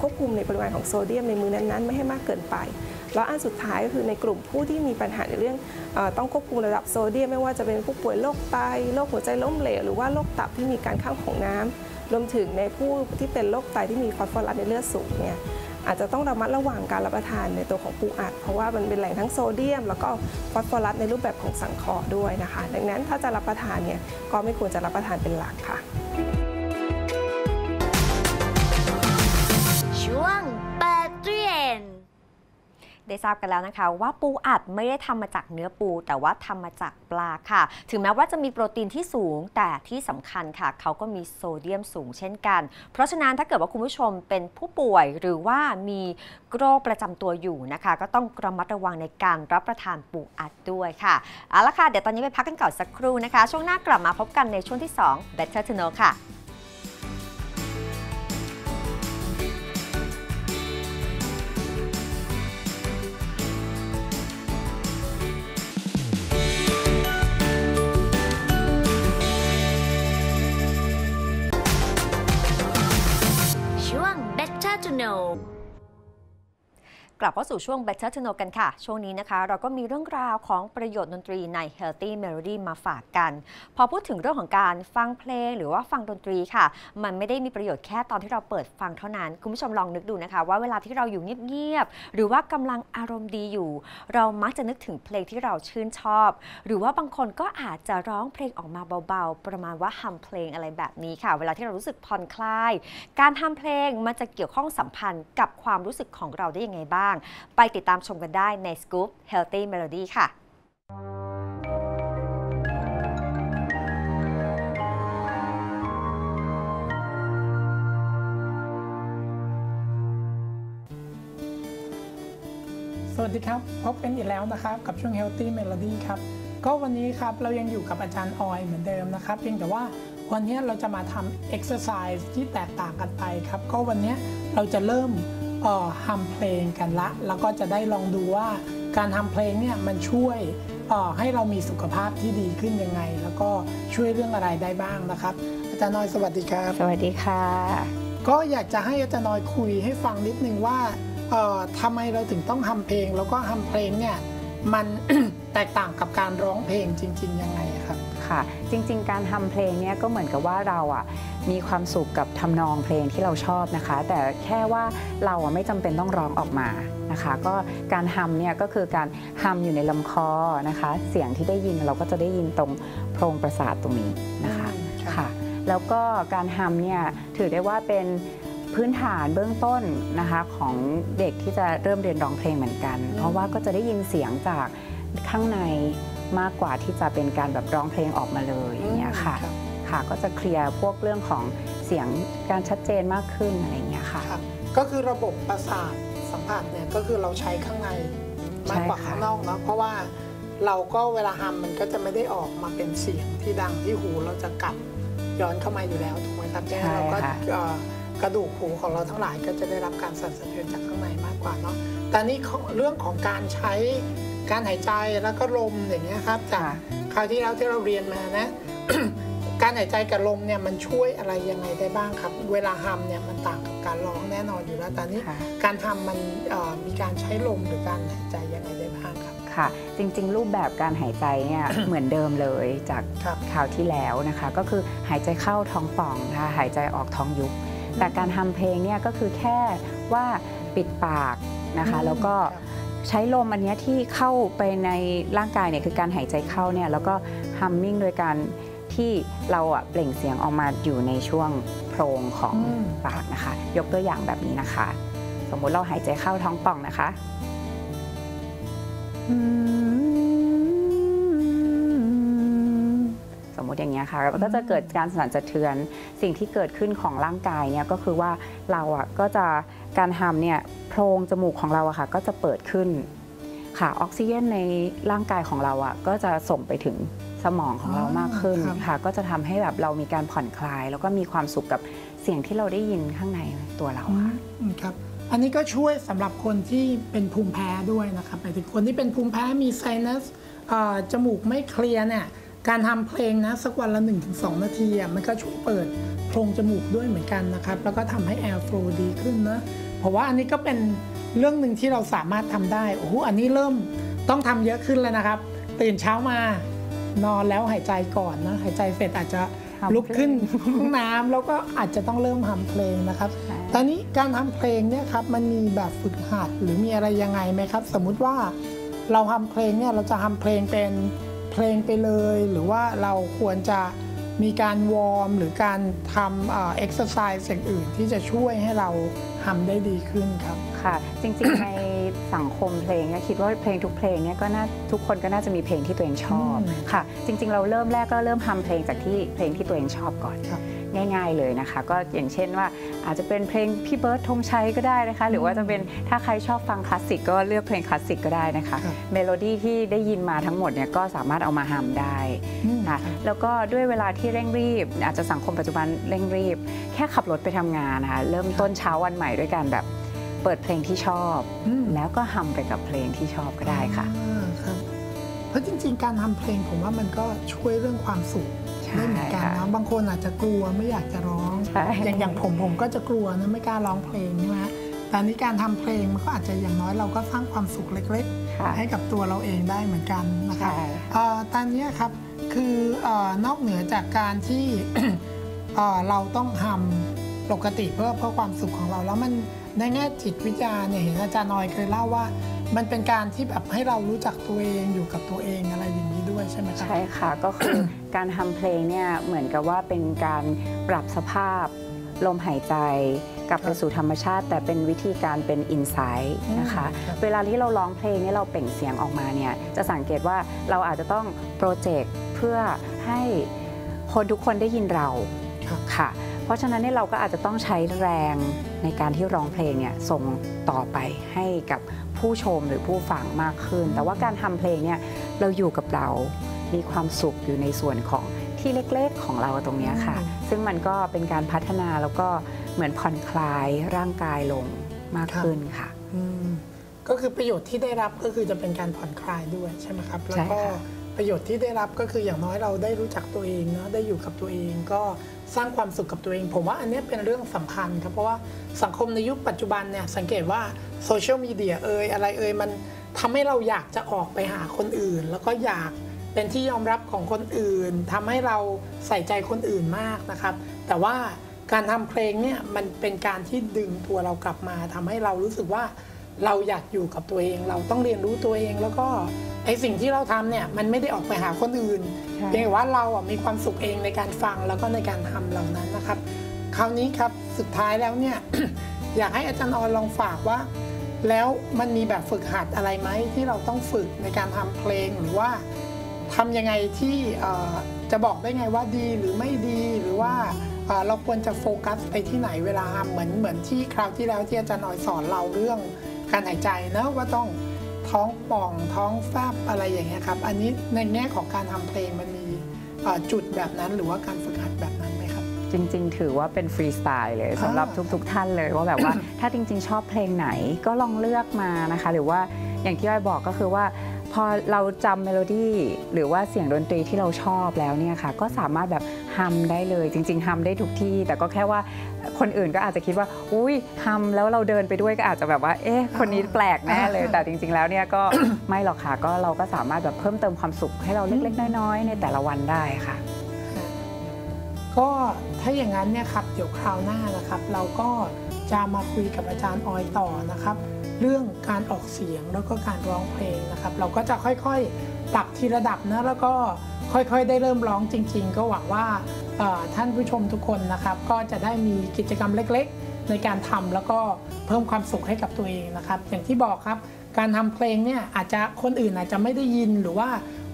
ควบคุมในปริมาณของโซเดียมในมื้อนั้นๆไม่ให้มากเกินไปแล้วอันสุดท้ายก็คือในกลุ่มผู้ที่มีปัญหาในเรื่องต้องควบคุมระดับโซเดียมไม่ว่าจะเป็นผู้ป่วยโรคไตโรคหัวใจล้มเหลวหรือว่าโรคตับที่มีการข้างของน้ำรวมถึงในผู้ที่เป็นโรคไตที่มีฟอสฟอรัสในเลือดสูงเนี่ยอาจจะต้องระมัดระวังการรับประทานในตัวของปูอัดเพราะว่ามันเป็นแหล่งทั้งโซเดียมแล้วก็ฟอสฟอรัสในรูปแบบของสังเคราะห์ด้วยนะคะดังนั้นถ้าจะรับประทานเนี่ยก็ไม่ควรจะรับประทานเป็นหลักค่ะช่วงเปิดตู้เย็นได้ทราบกันแล้วนะคะว่าปูอัดไม่ได้ทำมาจากเนื้อปูแต่ว่าทำมาจากปลาค่ะถึงแม้ว่าจะมีโปรตีนที่สูงแต่ที่สำคัญค่ะเขาก็มีโซเดียมสูงเช่นกันเพราะฉะนั้นถ้าเกิดว่าคุณผู้ชมเป็นผู้ป่วยหรือว่ามีโรคประจำตัวอยู่นะคะก็ต้องระมัดระวังในการรับประทานปูอัดด้วยค่ะเอาละค่ะเดี๋ยวตอนนี้ไปพักกันก่อนสักครู่นะคะช่วงหน้ากลับมาพบกันในช่วงที่สอง Better to Know ค่ะกลับเข้าสู่ช่วง Better to Know กันค่ะช่วงนี้นะคะเราก็มีเรื่องราวของประโยชน์ดนตรีใน Healthy Melody มาฝากกันพอพูดถึงเรื่องของการฟังเพลงหรือว่าฟังดนตรีค่ะมันไม่ได้มีประโยชน์แค่ตอนที่เราเปิดฟังเท่านั้นคุณผู้ชมลองนึกดูนะคะว่าเวลาที่เราอยู่เงียบๆหรือว่ากำลังอารมณ์ดีอยู่เรามักจะนึกถึงเพลงที่เราชื่นชอบหรือว่าบางคนก็อาจจะร้องเพลงออกมาเบาๆประมาณว่าฮัมเพลงอะไรแบบนี้ค่ะเวลาที่เรารู้สึกผ่อนคลายการฮัมเพลงมันจะเกี่ยวข้องสัมพันธ์กับความรู้สึกของเราได้ยังไงบ้างไปติดตามชมกันได้ใน Scoop Healthy Melody ค่ะสวัสดีครับพบกันอีกแล้วนะครับกับช่วง Healthy Melody ครับก็วันนี้ครับเรายังอยู่กับอาจารย์ออยเหมือนเดิมนะครับเพียงแต่ว่าวันนี้เราจะมาทำ Exercise ที่แตกต่างกันไปครับก็วันนี้เราจะเริ่มทำเพลงกันละแล้วก็จะได้ลองดูว่าการทำเพลงเนี่ยมันช่วยให้เรามีสุขภาพที่ดีขึ้นยังไงแล้วก็ช่วยเรื่องอะไรได้บ้างนะครับอาจารย์น้อยสวัสดีครับสวัสดีค่ะก็อยากจะให้อาจารย์น้อยคุยให้ฟังนิดนึงว่าทำไมเราถึงต้องทำเพลงแล้วก็ทำเพลงเนี่ยมัน แตกต่างกับการร้องเพลงจริงๆยังไงครับค่ะจริงๆการทำเพลงเนี่ยก็เหมือนกับว่าเราอะมีความสุขกับทำนองเพลงที่เราชอบนะคะแต่แค่ว่าเราไม่จำเป็นต้องร้องออกมานะคะก็การฮัมเนี่ยก็คือการฮัมอยู่ในลำคอนะคะเสียงที่ได้ยินเราก็จะได้ยินตรงโพรงประสาทตรงนี้นะคะค่ะแล้วก็การฮัมเนี่ยถือได้ว่าเป็นพื้นฐานเบื้องต้นนะคะของเด็กที่จะเริ่มเรียนร้องเพลงเหมือนกันเพราะว่าก็จะได้ยินเสียงจากข้างในมากกว่าที่จะเป็นการแบบร้องเพลงออกมาเลยอย่างเงี้ยค่ะก็จะเคลียร์พวกเรื่องของเสียงการชัดเจนมากขึ้นอะไรอย่างเงี้ยค่ะก็คือระบบประสาทสัมผัสเนี่ยก็คือเราใช้ข้างในมากกว่าข้างนอกเนาะเพราะว่าเราก็เวลาฮัมมันก็จะไม่ได้ออกมาเป็นเสียงที่ดังที่หูเราจะกลับย้อนเข้ามาอยู่แล้วถูกไหมครับใช่เราก็กระดูกหูของเราทั้งหลายก็จะได้รับการสั่นสะเทือนจากข้างในมากกว่าเนาะแต่นี่เรื่องของการใช้การหายใจแล้วก็ลมอย่างเงี้ยครับจากคราวที่แล้วที่เราเรียนมานะ การหายใจกับลมเนี่ยมันช่วยอะไรยังไงได้บ้างครับเวลาฮัมเนี่ยมันต่างกับการร้องแน่นอนอยู่แล้วแต่นี่การฮัมมันมีการใช้ลมหรือการหายใจยังไงได้บ้างครับค่ะจริงๆรูปแบบการหายใจเนี่ย เหมือนเดิมเลยจากคราวที่แล้วนะคะก็คือหายใจเข้าท้องป่องนะคะหายใจออกท้องยุบแต่การฮัมเพลงเนี่ยก็คือแค่ว่าปิดปากนะคะแล้วก็ใช้ลมอันนี้ที่เข้าไปในร่างกายเนี่ยคือการหายใจเข้าเนี่ยแล้วก็ฮัมมิ่งโดยการที่เราอะเปล่งเสียงออกมาอยู่ในช่วงโพรงของปากนะคะยกตัวอย่างแบบนี้นะคะสมมุติเราหายใจเข้าท้องป่องนะคะสมมุติอย่างเงี้ย เนี่ยค่ะก็จะเกิดการสั่นสะเทือนสิ่งที่เกิดขึ้นของร่างกายเนี่ยก็คือว่าเราอ่ะก็จะการหำเนี่ยโพรงจมูกของเราอะค่ะก็จะเปิดขึ้นค่ะออกซิเจนในร่างกายของเราอ่ะก็จะส่งไปถึงสมองของเรามากขึ้นค่ะก็จะทำให้แบบเรามีการผ่อนคลายแล้วก็มีความสุขกับเสียงที่เราได้ยินข้างในตัวเราค่ะครับอันนี้ก็ช่วยสำหรับคนที่เป็นภูมิแพ้ด้วยนะครับหมายถึงคนที่เป็นภูมิแพ้มีไซนัสจมูกไม่เคลียร์เนี่ยการทำเพลงนะสักวันละ หนึ่งถึงสอง นาทีมันก็ช่วยเปิดโพรงจมูกด้วยเหมือนกันนะครับแล้วก็ทำให้แอร์โฟลว์ดีขึ้นนะเพราะว่าอันนี้ก็เป็นเรื่องหนึ่งที่เราสามารถทำได้โอ้โหอันนี้เริ่มต้องทำเยอะขึ้นแล้วนะครับตื่นเช้ามานอนแล้วหายใจก่อนนะหายใจเสร็จอาจจะลุกขึ้นห้องน้ำแล้วก็อาจจะต้องเริ่มทำเพลงนะครับตอนนี้การทำเพลงเนี่ยครับมันมีแบบฝึกหัดหรือมีอะไรยังไงไหมครับสมมุติว่าเราทำเพลงเนี่ยเราจะทำเพลงเป็นเพลงไปเลยหรือว่าเราควรจะมีการวอร์มหรือการทำเอ็กซ์ไซส์สิ่งอื่นที่จะช่วยให้เราทำได้ดีขึ้นครับค่ะจริงๆในสังคมเพลงเนี่ยคิดว่าเพลงทุกเพลงเนี่ยก็น่าทุกคนก็น่าจะมีเพลงที่ตัวเองชอบค่ะจริงๆเราเริ่มแรกก็เริ่มทำเพลงจากที่เพลงที่ตัวเองชอบก่อนง่ายๆเลยนะคะก็อย่างเช่นว่าอาจจะเป็นเพลงพี่เบิร์ดธงชัยก็ได้นะคะหรือว่าจะเป็นถ้าใครชอบฟังคลาสสิกก็เลือกเพลงคลาสสิกก็ได้นะคะเมโลดี้ที่ได้ยินมาทั้งหมดเนี่ยก็สามารถเอามาฮัมได้นะแล้วก็ด้วยเวลาที่เร่งรีบอาจจะสังคมปัจจุบันเร่งรีบแค่ขับรถไปทำงานนะคะเริ่มต้นเช้าวันใหม่ด้วยการแบบเปิดเพลงที่ชอบแล้วก็ฮัมไปกับเพลงที่ชอบก็ได้ค่ะเพราะจริงๆการฮัมเพลงผมว่ามันก็ช่วยเรื่องความสุขไม่เหมือนกันนะบางคนอาจจะกลัวไม่อยากจะร้องอย่างอย่างผมผมก็จะกลัวนะไม่กล้าร้องเพลงใช่ไหมแต่นี้การทำเพลงมันก็อาจจะอย่างน้อยเราก็สร้างความสุขเล็กๆให้กับตัวเราเองได้เหมือนกันนะคะตอนนี้ครับคือนอกเหนือจากการที่เราต้องทำปกติเพื่อเพื่อความสุขของเราแล้วมันในแง่จิตวิทยาเนี่ยเห็นอาจารย์นอยเคยเล่าว่ามันเป็นการที่แบบให้เรารู้จักตัวเองอยู่กับตัวเองอะไรอย่างนี้ด้วยใช่ไหมคะใช่ค่ะก็คือการทำเพลงเนี่ยเหมือนกับว่าเป็นการปรับสภาพลมหายใจกลับไปสู่ธรรมชาติแต่เป็นวิธีการเป็นอินไซต์นะคะเวลาที่เราร้องเพลงเนี่ยเราเปล่งเสียงออกมาเนี่ยจะสังเกตว่าเราอาจจะต้องโปรเจกต์เพื่อให้คนทุกคนได้ยินเราค่ะเพราะฉะนั้นเนี่ยเราก็อาจจะต้องใช้แรงในการที่ร้องเพลงเนี่ยส่งต่อไปให้กับผู้ชมหรือผู้ฟังมากขึ้นแต่ว่าการทำเพลงเนี่ยเราอยู่กับเรามีความสุขอยู่ในส่วนของที่เล็กๆของเราตรงนี้ค่ะซึ่งมันก็เป็นการพัฒนาแล้วก็เหมือนผ่อนคลายร่างกายลงมากขึ้นค่ะก็คือประโยชน์ที่ได้รับก็คือจะเป็นการผ่อนคลายด้วยใช่ไหมครับแล้วก็ประโยชน์ที่ได้รับก็คืออย่างน้อยเราได้รู้จักตัวเองเนาะได้อยู่กับตัวเองก็สร้างความสุขกับตัวเองผมว่าอันนี้เป็นเรื่องสำคัญครับเพราะว่าสังคมในยุคปัจจุบันเนี่ยสังเกตว่าโซเชียลมีเดียเอ่ยอะไรเอ่ยมันทำให้เราอยากจะออกไปหาคนอื่นแล้วก็อยากเป็นที่ยอมรับของคนอื่นทำให้เราใส่ใจคนอื่นมากนะครับแต่ว่าการทำเพลงเนี่ยมันเป็นการที่ดึงตัวเรากลับมาทำให้เรารู้สึกว่าเราอยากอยู่กับตัวเองเราต้องเรียนรู้ตัวเองแล้วก็ไอสิ่งที่เราทำเนี่ยมันไม่ได้ออกไปหาคนอื่นเพียงแต่ว่าเราอ่ะมีความสุขเองในการฟังแล้วก็ในการทำเหล่านั้นนะครับคราวนี้ครับสุดท้ายแล้วเนี่ย อยากให้อาจารย์ออนลองฝากว่าแล้วมันมีแบบฝึกหัดอะไรไหมที่เราต้องฝึกในการทำเพลงหรือว่าทำยังไงที่จะบอกได้ไงว่าดีหรือไม่ดีหรือว่าเราควรจะโฟกัสไปที่ไหนเวลาทำเหมือนเหมือนที่คราวที่แล้วที่อาจารย์ออยสอนเราเรื่องการหายใจนะว่าต้องท้องป่องท้องแฟบอะไรอย่างเงี้ยครับอันนี้ในแง่ของการทำเพลงมันมีจุดแบบนั้นหรือว่าการฝึกหัดแบบนั้นไหมครับจริงๆถือว่าเป็นฟรีสไตล์เลยสำหรับทุกๆท่านเลยว่าแบบว่า ถ้าจริงๆชอบเพลงไหนก็ลองเลือกมานะคะหรือว่าอย่างที่อ้อยบอกก็คือว่าพอเราจำเมโลดี้หรือว่าเสียงดนตรีที่เราชอบแล้วเนี่ยค่ะก็สามารถแบบฮัมได้เลยจริงๆฮัมได้ทุกที่แต่ก็แค่ว่าคนอื่นก็อาจจะคิดว่าอุ้ยฮัมแล้วเราเดินไปด้วยก็อาจจะแบบว่าเอ๊ะคนนี้แปลกแน่เลยแต่จริงๆแล้วเนี่ยก็ ไม่หรอกค่ะก็เราก็สามารถแบบเพิ่มเติมความสุขให้เราเล็กๆน้อยๆในแต่ละวันได้ค่ะก็ถ้าอย่างนั้นเนี่ยครับเดี๋ยวคราวหน้านะครับเราก็จะมาคุยกับอาจารย์ออยต่อนะครับเรื่องการออกเสียงแล้วก็การร้องเพลงนะครับเราก็จะค่อยๆปรับทีระดับนะแล้วก็ค่อยๆได้เริ่มร้องจริงๆก็หวังว่าท่านผู้ชมทุกคนนะครับก็จะได้มีกิจกรรมเล็กๆในการทำแล้วก็เพิ่มความสุขให้กับตัวเองนะครับอย่างที่บอกครับการทำเพลงเนี่ยอาจจะคนอื่นอาจจะไม่ได้ยินหรือว่า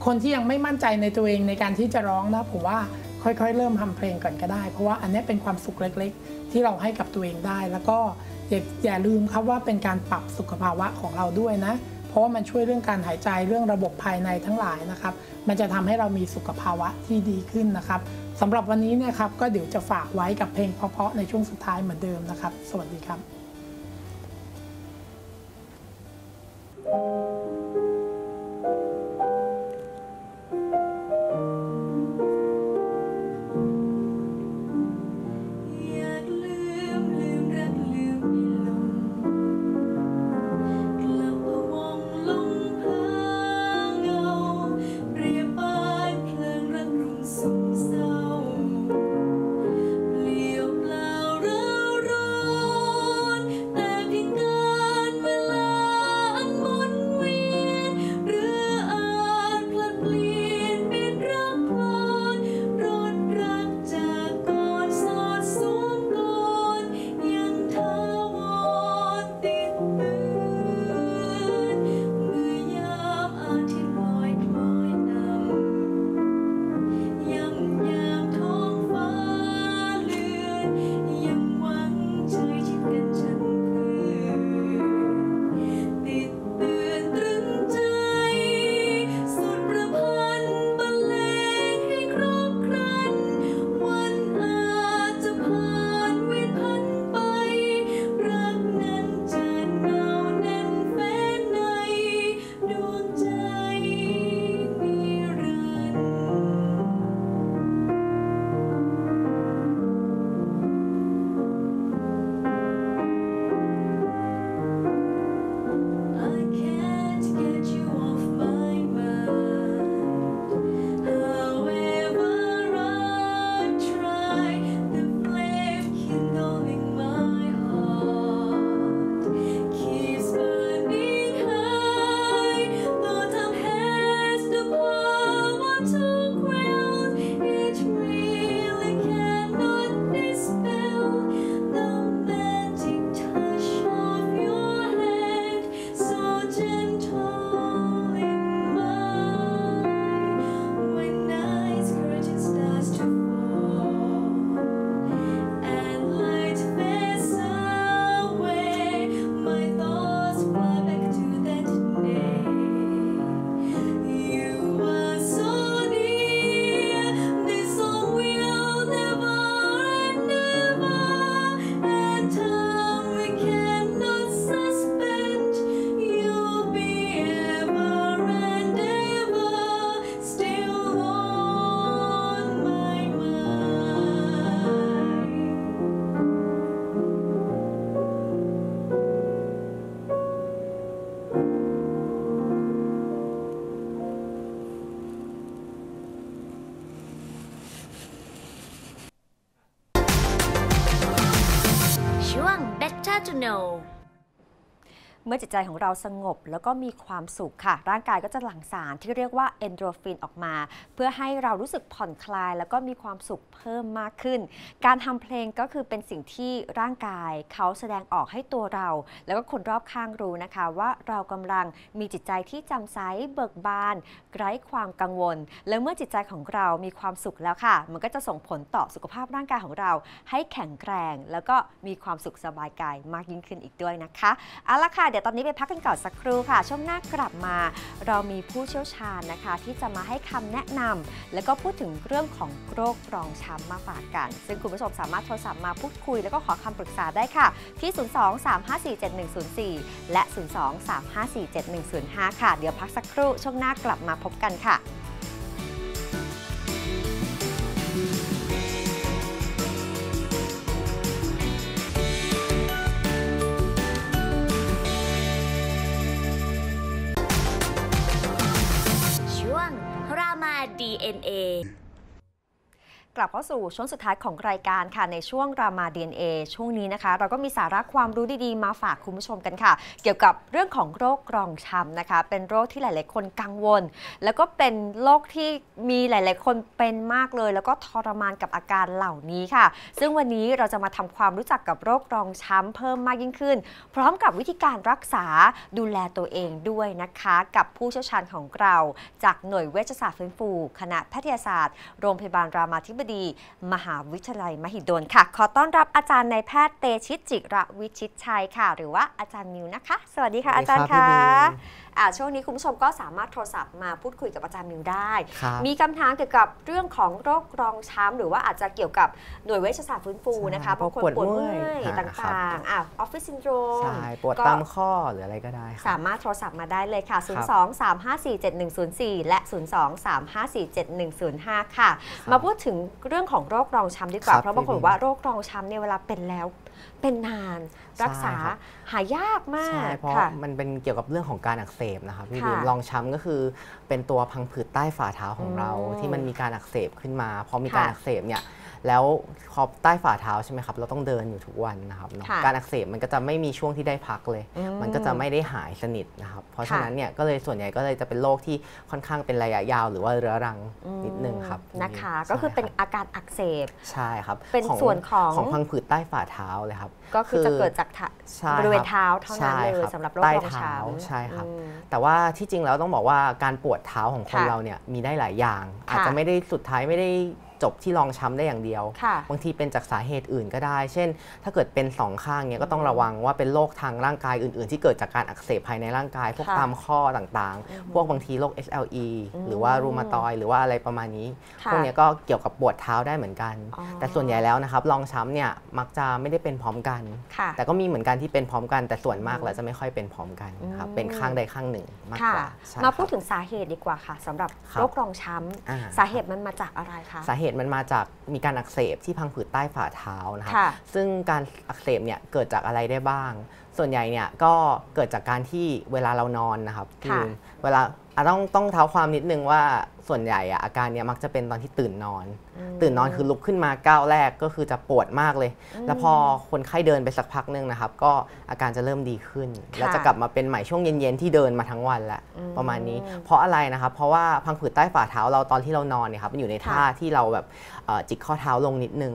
คนที่ยังไม่มั่นใจในตัวเองในการที่จะร้องนะผมว่า ค่อยๆเริ่มทำเพลงก่อนก็ได้เพราะว่าอันนี้เป็นความสุขเล็กๆที่เราให้กับตัวเองได้แล้วก็อย่าอย่าลืมครับว่าเป็นการปรับสุขภาวะของเราด้วยนะเพราะว่ามันช่วยเรื่องการหายใจเรื่องระบบภายในทั้งหลายนะครับมันจะทำให้เรามีสุขภาวะที่ดีขึ้นนะครับสำหรับวันนี้นะครับก็เดี๋ยวจะฝากไว้กับเพลงเพราะๆในช่วงสุดท้ายเหมือนเดิมนะครับสวัสดีครับเมื่อจิตใจของเราสงบแล้วก็มีความสุขค่ะร่างกายก็จะหลั่งสารที่เรียกว่าเอนโดรฟินออกมาเพื่อให้เรารู้สึกผ่อนคลายแล้วก็มีความสุขเพิ่มมากขึ้นการทำเพลงก็คือเป็นสิ่งที่ร่างกายเขาแสดงออกให้ตัวเราแล้วก็คนรอบข้างรู้นะคะว่าเรากำลังมีจิตใจที่แจ่มใสเบิกบานไร้ความกังวลและเมื่อจิตใจของเรามีความสุขแล้วค่ะมันก็จะส่งผลต่อสุขภาพร่างกายของเราให้แข็งแกร่งแล้วก็มีความสุขสบายกายมากยิ่งขึ้นอีกด้วยนะคะเอาละค่ะตอนนี้ไปพักกันก่อนสักครู่ค่ะช่วงหน้ากลับมาเรามีผู้เชี่ยวชาญนะคะที่จะมาให้คำแนะนำแล้วก็พูดถึงเรื่องของโรครองช้ำมาฝากกันซึ่งคุณผู้ชมสามารถโทรศัพท์มาพูดคุยแล้วก็ขอคำปรึกษาได้ค่ะที่ศูนย์ สอง สาม ห้า สี่ เจ็ด หนึ่ง ศูนย์ สี่และศูนย์ สอง สาม ห้า สี่ เจ็ด หนึ่ง ศูนย์ ห้าค่ะเดี๋ยวพักสักครู่ช่วงหน้ากลับมาพบกันค่ะดี เอ็น เอ กลับเข้าสู่ช่วงสุดท้ายของรายการค่ะในช่วงรามา ดี เอ็น เอ ช่วงนี้นะคะเราก็มีสาระความรู้ดีๆมาฝากคุณผู้ชมกันค่ะเกี่ยวกับเรื่องของโรครองช้ำนะคะเป็นโรคที่หลายๆคนกังวลแล้วก็เป็นโรคที่มีหลายๆคนเป็นมากเลยแล้วก็ทรมานกับอาการเหล่านี้ค่ะซึ่งวันนี้เราจะมาทำความรู้จักกับโรครองช้ำเพิ่มมากยิ่งขึ้นพร้อมกับวิธีการรักษาดูแลตัวเองด้วยนะคะกับผู้เชี่ยวชาญของเราจากหน่วยเวชศาสตร์ฟื้นฟูคณะแพทยศาสตร์โรงพยาบาลรามาธิบดี ดีมหาวิทยาลัยมหิดลค่ะขอต้อนรับอาจารย์นายแพทย์เตชิตจิระวิชิตชัยค่ะหรือว่าอาจารย์มิวนะคะสวัสดีค่ะอาจารย์ค่ะช่วงนี้คุณผู้ชมก็สามารถโทรศัพท์มาพูดคุยกับอาจารย์มิวได้มีคำถามเกี่ยวกับเรื่องของโรครองช้ำหรือว่าอาจจะเกี่ยวกับหน่วยเวชศาสตร์ฟื้นฟูนะคะบางคนปวดเมื่อยต่างๆออฟฟิศซินโดรมปวดตามข้อหรืออะไรก็ได้สามารถโทรศัพท์มาได้เลยค่ะศูนย์ สอง สาม ห้า สี่ เจ็ด หนึ่ง ศูนย์ สี่และ ศูนย์ สอง สาม ห้า สี่ เจ็ด หนึ่ง ศูนย์ ห้า ค่ะมาพูดถึงเรื่องของโรครองช้ำดีกว่าเพราะบางคนบอกว่าโรครองช้ำเนี่ยเวลาเป็นแล้วเป็นนานรักษาหายากมากใช่เพราะมันเป็นเกี่ยวกับเรื่องของการอักเสบนะครับพี่บีมรองช้ำก็คือเป็นตัวพังผืดใต้ฝ่าเท้าของเราที่มันมีการอักเสบขึ้นมาพอมีการอักเสบเนี่ยแล้วขอบใต้ฝ่าเท้าใช่ไหมครับเราต้องเดินอยู่ทุกวันนะครับการอักเสบมันก็จะไม่มีช่วงที่ได้พักเลยมันก็จะไม่ได้หายสนิทนะครับเพราะฉะนั้นเนี่ยก็เลยส่วนใหญ่ก็เลยจะเป็นโรคที่ค่อนข้างเป็นระยะยาวหรือว่าเรื้อรังนิดนึงครับนะคะก็คือเป็นอาการอักเสบใช่ครับเป็นส่วนของของพังผืดใต้ฝ่าเท้าเลยครับก็คือจะเกิดจากบริเวณเท้าเท่านั้นเลยสำหรับโรครองช้ำใช่ครับแต่ว่าที่จริงแล้วต้องบอกว่าการปวดเท้าของคนเราเนี่ยมีได้หลายอย่างอาจจะไม่ได้สุดท้ายไม่ได้จบที่รองช้ำได้อย่างเดียวบางทีเป็นจากสาเหตุอื่นก็ได้เช่นถ้าเกิดเป็นสองข้างเนี้ยก็ต้องระวังว่าเป็นโรคทางร่างกายอื่นๆที่เกิดจากการอักเสบภายในร่างกายพวกตามข้อต่างๆพวกบางทีโรค เอส แอล อี หรือว่ารูมาตอยหรือว่าอะไรประมาณนี้พวกเนี้ยก็เกี่ยวกับปวดเท้าได้เหมือนกันแต่ส่วนใหญ่แล้วนะครับรองช้ำเนี่ยมักจะไม่ได้เป็นพร้อมกันแต่ก็มีเหมือนกันที่เป็นพร้อมกันแต่ส่วนมากแล้วจะไม่ค่อยเป็นพร้อมกันครับเป็นข้างใดข้างหนึ่งมากกว่ามาพูดถึงสาเหตุดีกว่าค่ะสำหรับโรครองช้ำสาเหตุมันมาจากอะไรคะสาเหตุมันมาจากมีการอักเสบที่พังผืดใต้ฝ่าเท้านะครับซึ่งการอักเสบเนี่ยเกิดจากอะไรได้บ้างส่วนใหญ่เนี่ยก็เกิดจากการที่เวลาเรานอนนะครับคือเวลาต้องต้องเท้าความนิดนึงว่าส่วนใหญ่อาการเนี่ยมักจะเป็นตอนที่ตื่นนอนตื่นนอนคือลุกขึ้นมาก้าวแรกก็คือจะปวดมากเลยแล้วพอคนไข้เดินไปสักพักนึงนะครับก็อาการจะเริ่มดีขึ้นแล้วจะกลับมาเป็นใหม่ช่วงเย็นๆที่เดินมาทั้งวันละประมาณนี้เพราะอะไรนะครับเพราะว่าพังผืดใต้ฝ่าเท้าเราตอนที่เรานอนเนี่ยครับมันอยู่ในท่าที่เราแบบจิกข้อเท้าลงนิดนึง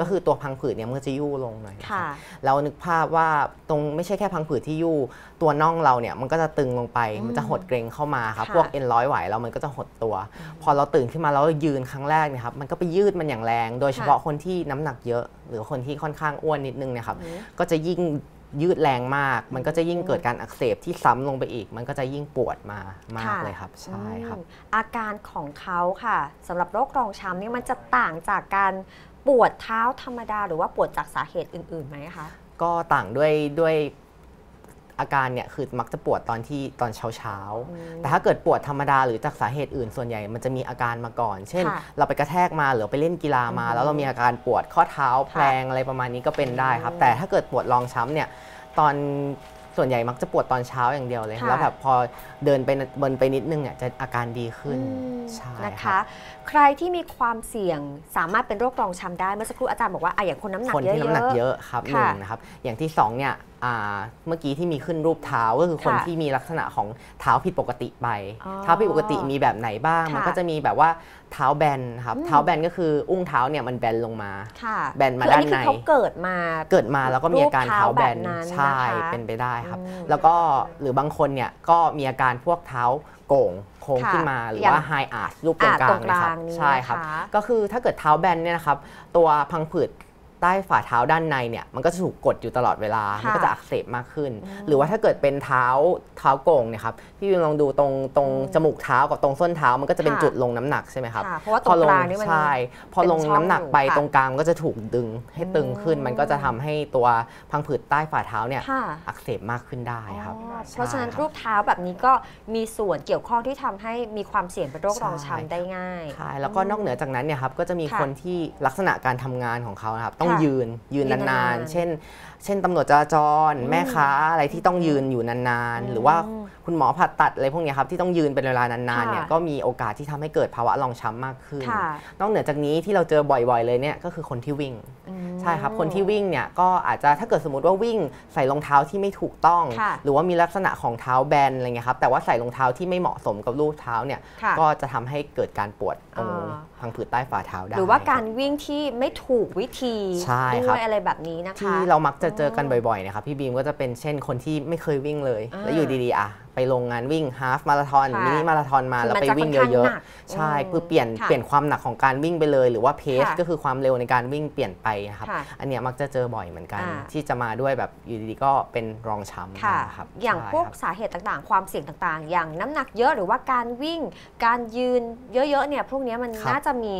ก็คือตัวพังผืดเนี่ยมันจะยู่ลงหน่อยเรานึกภาพว่าตรงไม่ใช่แค่พังผืดที่ยู่ตัวน่องเราเนี่ยมันก็จะตึงลงไปมันจะหดเกร็งเข้ามาครับพวกเอ็นร้อยไหวเรามันก็จะหดตัวพอเราตื่นขึ้นมาแล้วยืนครั้งแรกเนี่ยครับมันก็ไปยืดมันอย่างแรงโดยเฉพาะคนที่น้ำหนักเยอะหรือคนที่ค่อนข้างอ้วนนิดนึงเนี่ยครับก็จะยิ่งยืดแรงมากมันก็จะยิ่งเกิดการอักเสบที่ซ้ำลงไปอีกมันก็จะยิ่งปวดมามากเลยครับใช่ครับอาการของเขาค่ะสำหรับโรครองช้ำนี่มันจะต่างจากการปวดเท้าธรรมดาหรือว่าปวดจากสาเหตุอื่นๆไหมคะก็ต่างด้วยด้วยอาการเนี่ยคือมักจะปวดตอนที่ตอนเช้าเช้าแต่ถ้าเกิดปวดธรรมดาหรือจากสาเหตุอื่นส่วนใหญ่มันจะมีอาการมาก่อนเช่นเราไปกระแทกมาหรือไปเล่นกีฬามาแล้วเรามีอาการปวดข้อเท้าแพลงอะไรประมาณนี้ก็เป็นได้ครับแต่ถ้าเกิดปวดรองช้ำเนี่ยตอนส่วนใหญ่มักจะปวดตอนเช้าอย่างเดียวเลยแล้วแบบพอเดินไปบนไปนิดนึงเนี่ยจะอาการดีขึ้นใช่นะคะใครที่มีความเสี่ยงสามารถเป็นโรครองช้ำได้เมื่อสักครู่อาจารย์บอกว่าอย่างคนน้ำหนักเยอะคนที่น้ำหนักเยอะครับหนึ่งนะครับอย่างที่สองเนี่ยเมื่อกี้ที่มีขึ้นรูปเท้าก็คือคนที่มีลักษณะของเท้าผิดปกติไปเท้าผิดปกติมีแบบไหนบ้างมันก็จะมีแบบว่าเท้าแบนครับเท้าแบนก็คืออุ้งเท้าเนี่ยมันแบนลงมาแบนมาด้านในเขาเกิดมาเกิดมาแล้วก็มีอาการเท้าแบนใช่เป็นไปได้ครับแล้วก็หรือบางคนเนี่ยก็มีอาการพวกเท้าโก่งโค้งขึ้นมาหรือว่าไฮอาร์ตรูปตรงกลางนะครับใช่ครับก็คือถ้าเกิดเท้าแบนเนี่ยนะครับตัวพังผืดใต้ฝ่าเท้าด้านในเนี่ยมันก็จะถูกกดอยู่ตลอดเวลามันก็จะอักเสบมากขึ้นหรือว่าถ้าเกิดเป็นเท้าเท้าโก่งเนี่ยครับพี่วิวลองดูตรงตรงจมูกเท้ากับตรงส้นเท้ามันก็จะเป็นจุดลงน้ำหนักใช่ไหมครับเพราะว่าตรงกลางนี่มันใช่พอลงน้ำหนักไปตรงกลางก็จะถูกดึงให้ตึงขึ้นมันก็จะทำให้ตัวพังผืดใต้ฝ่าเท้าเนี่ยอักเสบมากขึ้นได้ครับเพราะฉะนั้นรูปเท้าแบบนี้ก็มีส่วนเกี่ยวข้องที่ทำให้มีความเสี่ยงเป็นโรครองช้ำได้ง่ายใช่แล้วก็นอกเหนือจากนั้นเนี่ยครับก็จะมีคนที่ลักษณะการทำงานของเขาครับต้องยืนยืนนานๆเช่นเช่นตำรวจจราจรแม่ค้าอะไรที่ต้องยืนอยู่นานๆหรือว่าคุณหมอผ่าตัดอะไรพวกนี้ครับที่ต้องยืนเป็นเวลานานๆเนี่ยก็มีโอกาสที่ทำให้เกิดภาวะรองช้ำมากขึ้นนอกเหนือจากนี้ที่เราเจอบ่อยๆเลยเนี่ยก็คือคนที่วิ่งใช่ครับคนที่วิ่งเนี่ยก็อาจจะถ้าเกิดสมมติว่าวิ่งใส่รองเท้าที่ไม่ถูกต้องหรือว่ามีลักษณะของเท้าแบนอะไรเงี้ยครับแต่ว่าใส่รองเท้าที่ไม่เหมาะสมกับรูปเท้าเนี่ยก็จะทำให้เกิดการปวดตรงพังผืดใต้ฝ่าเท้าได้หรือว่าการวิ่งที่ไม่ถูกวิธีด้วยอะไรแบบนี้นะคะที่เรามักจะเจอกันบ่อยๆนะครับพี่บีมก็จะเป็นเช่นคนที่ไม่เคยวิ่งเลยแล้วอยู่ดีๆอ่ะ ไปลงงานวิ่งฮาล์ฟมาราธอนมินิมาราธอนมาแล้วไปวิ่งเยอะๆใช่คือเปลี่ยนเปลี่ยนความหนักของการวิ่งไปเลยหรือว่าเพสก็คือความเร็วในการวิ่งเปลี่ยนไปครับอันเนี้ยมักจะเจอบ่อยเหมือนกันที่จะมาด้วยแบบอยู่ดีๆก็เป็นรองช้ำครับอย่างพวกสาเหตุต่างๆความเสี่ยงต่างๆอย่างน้ำหนักเยอะหรือว่าการวิ่งการยืนเยอะๆเนี่ยพวกนี้มันน่าจะมี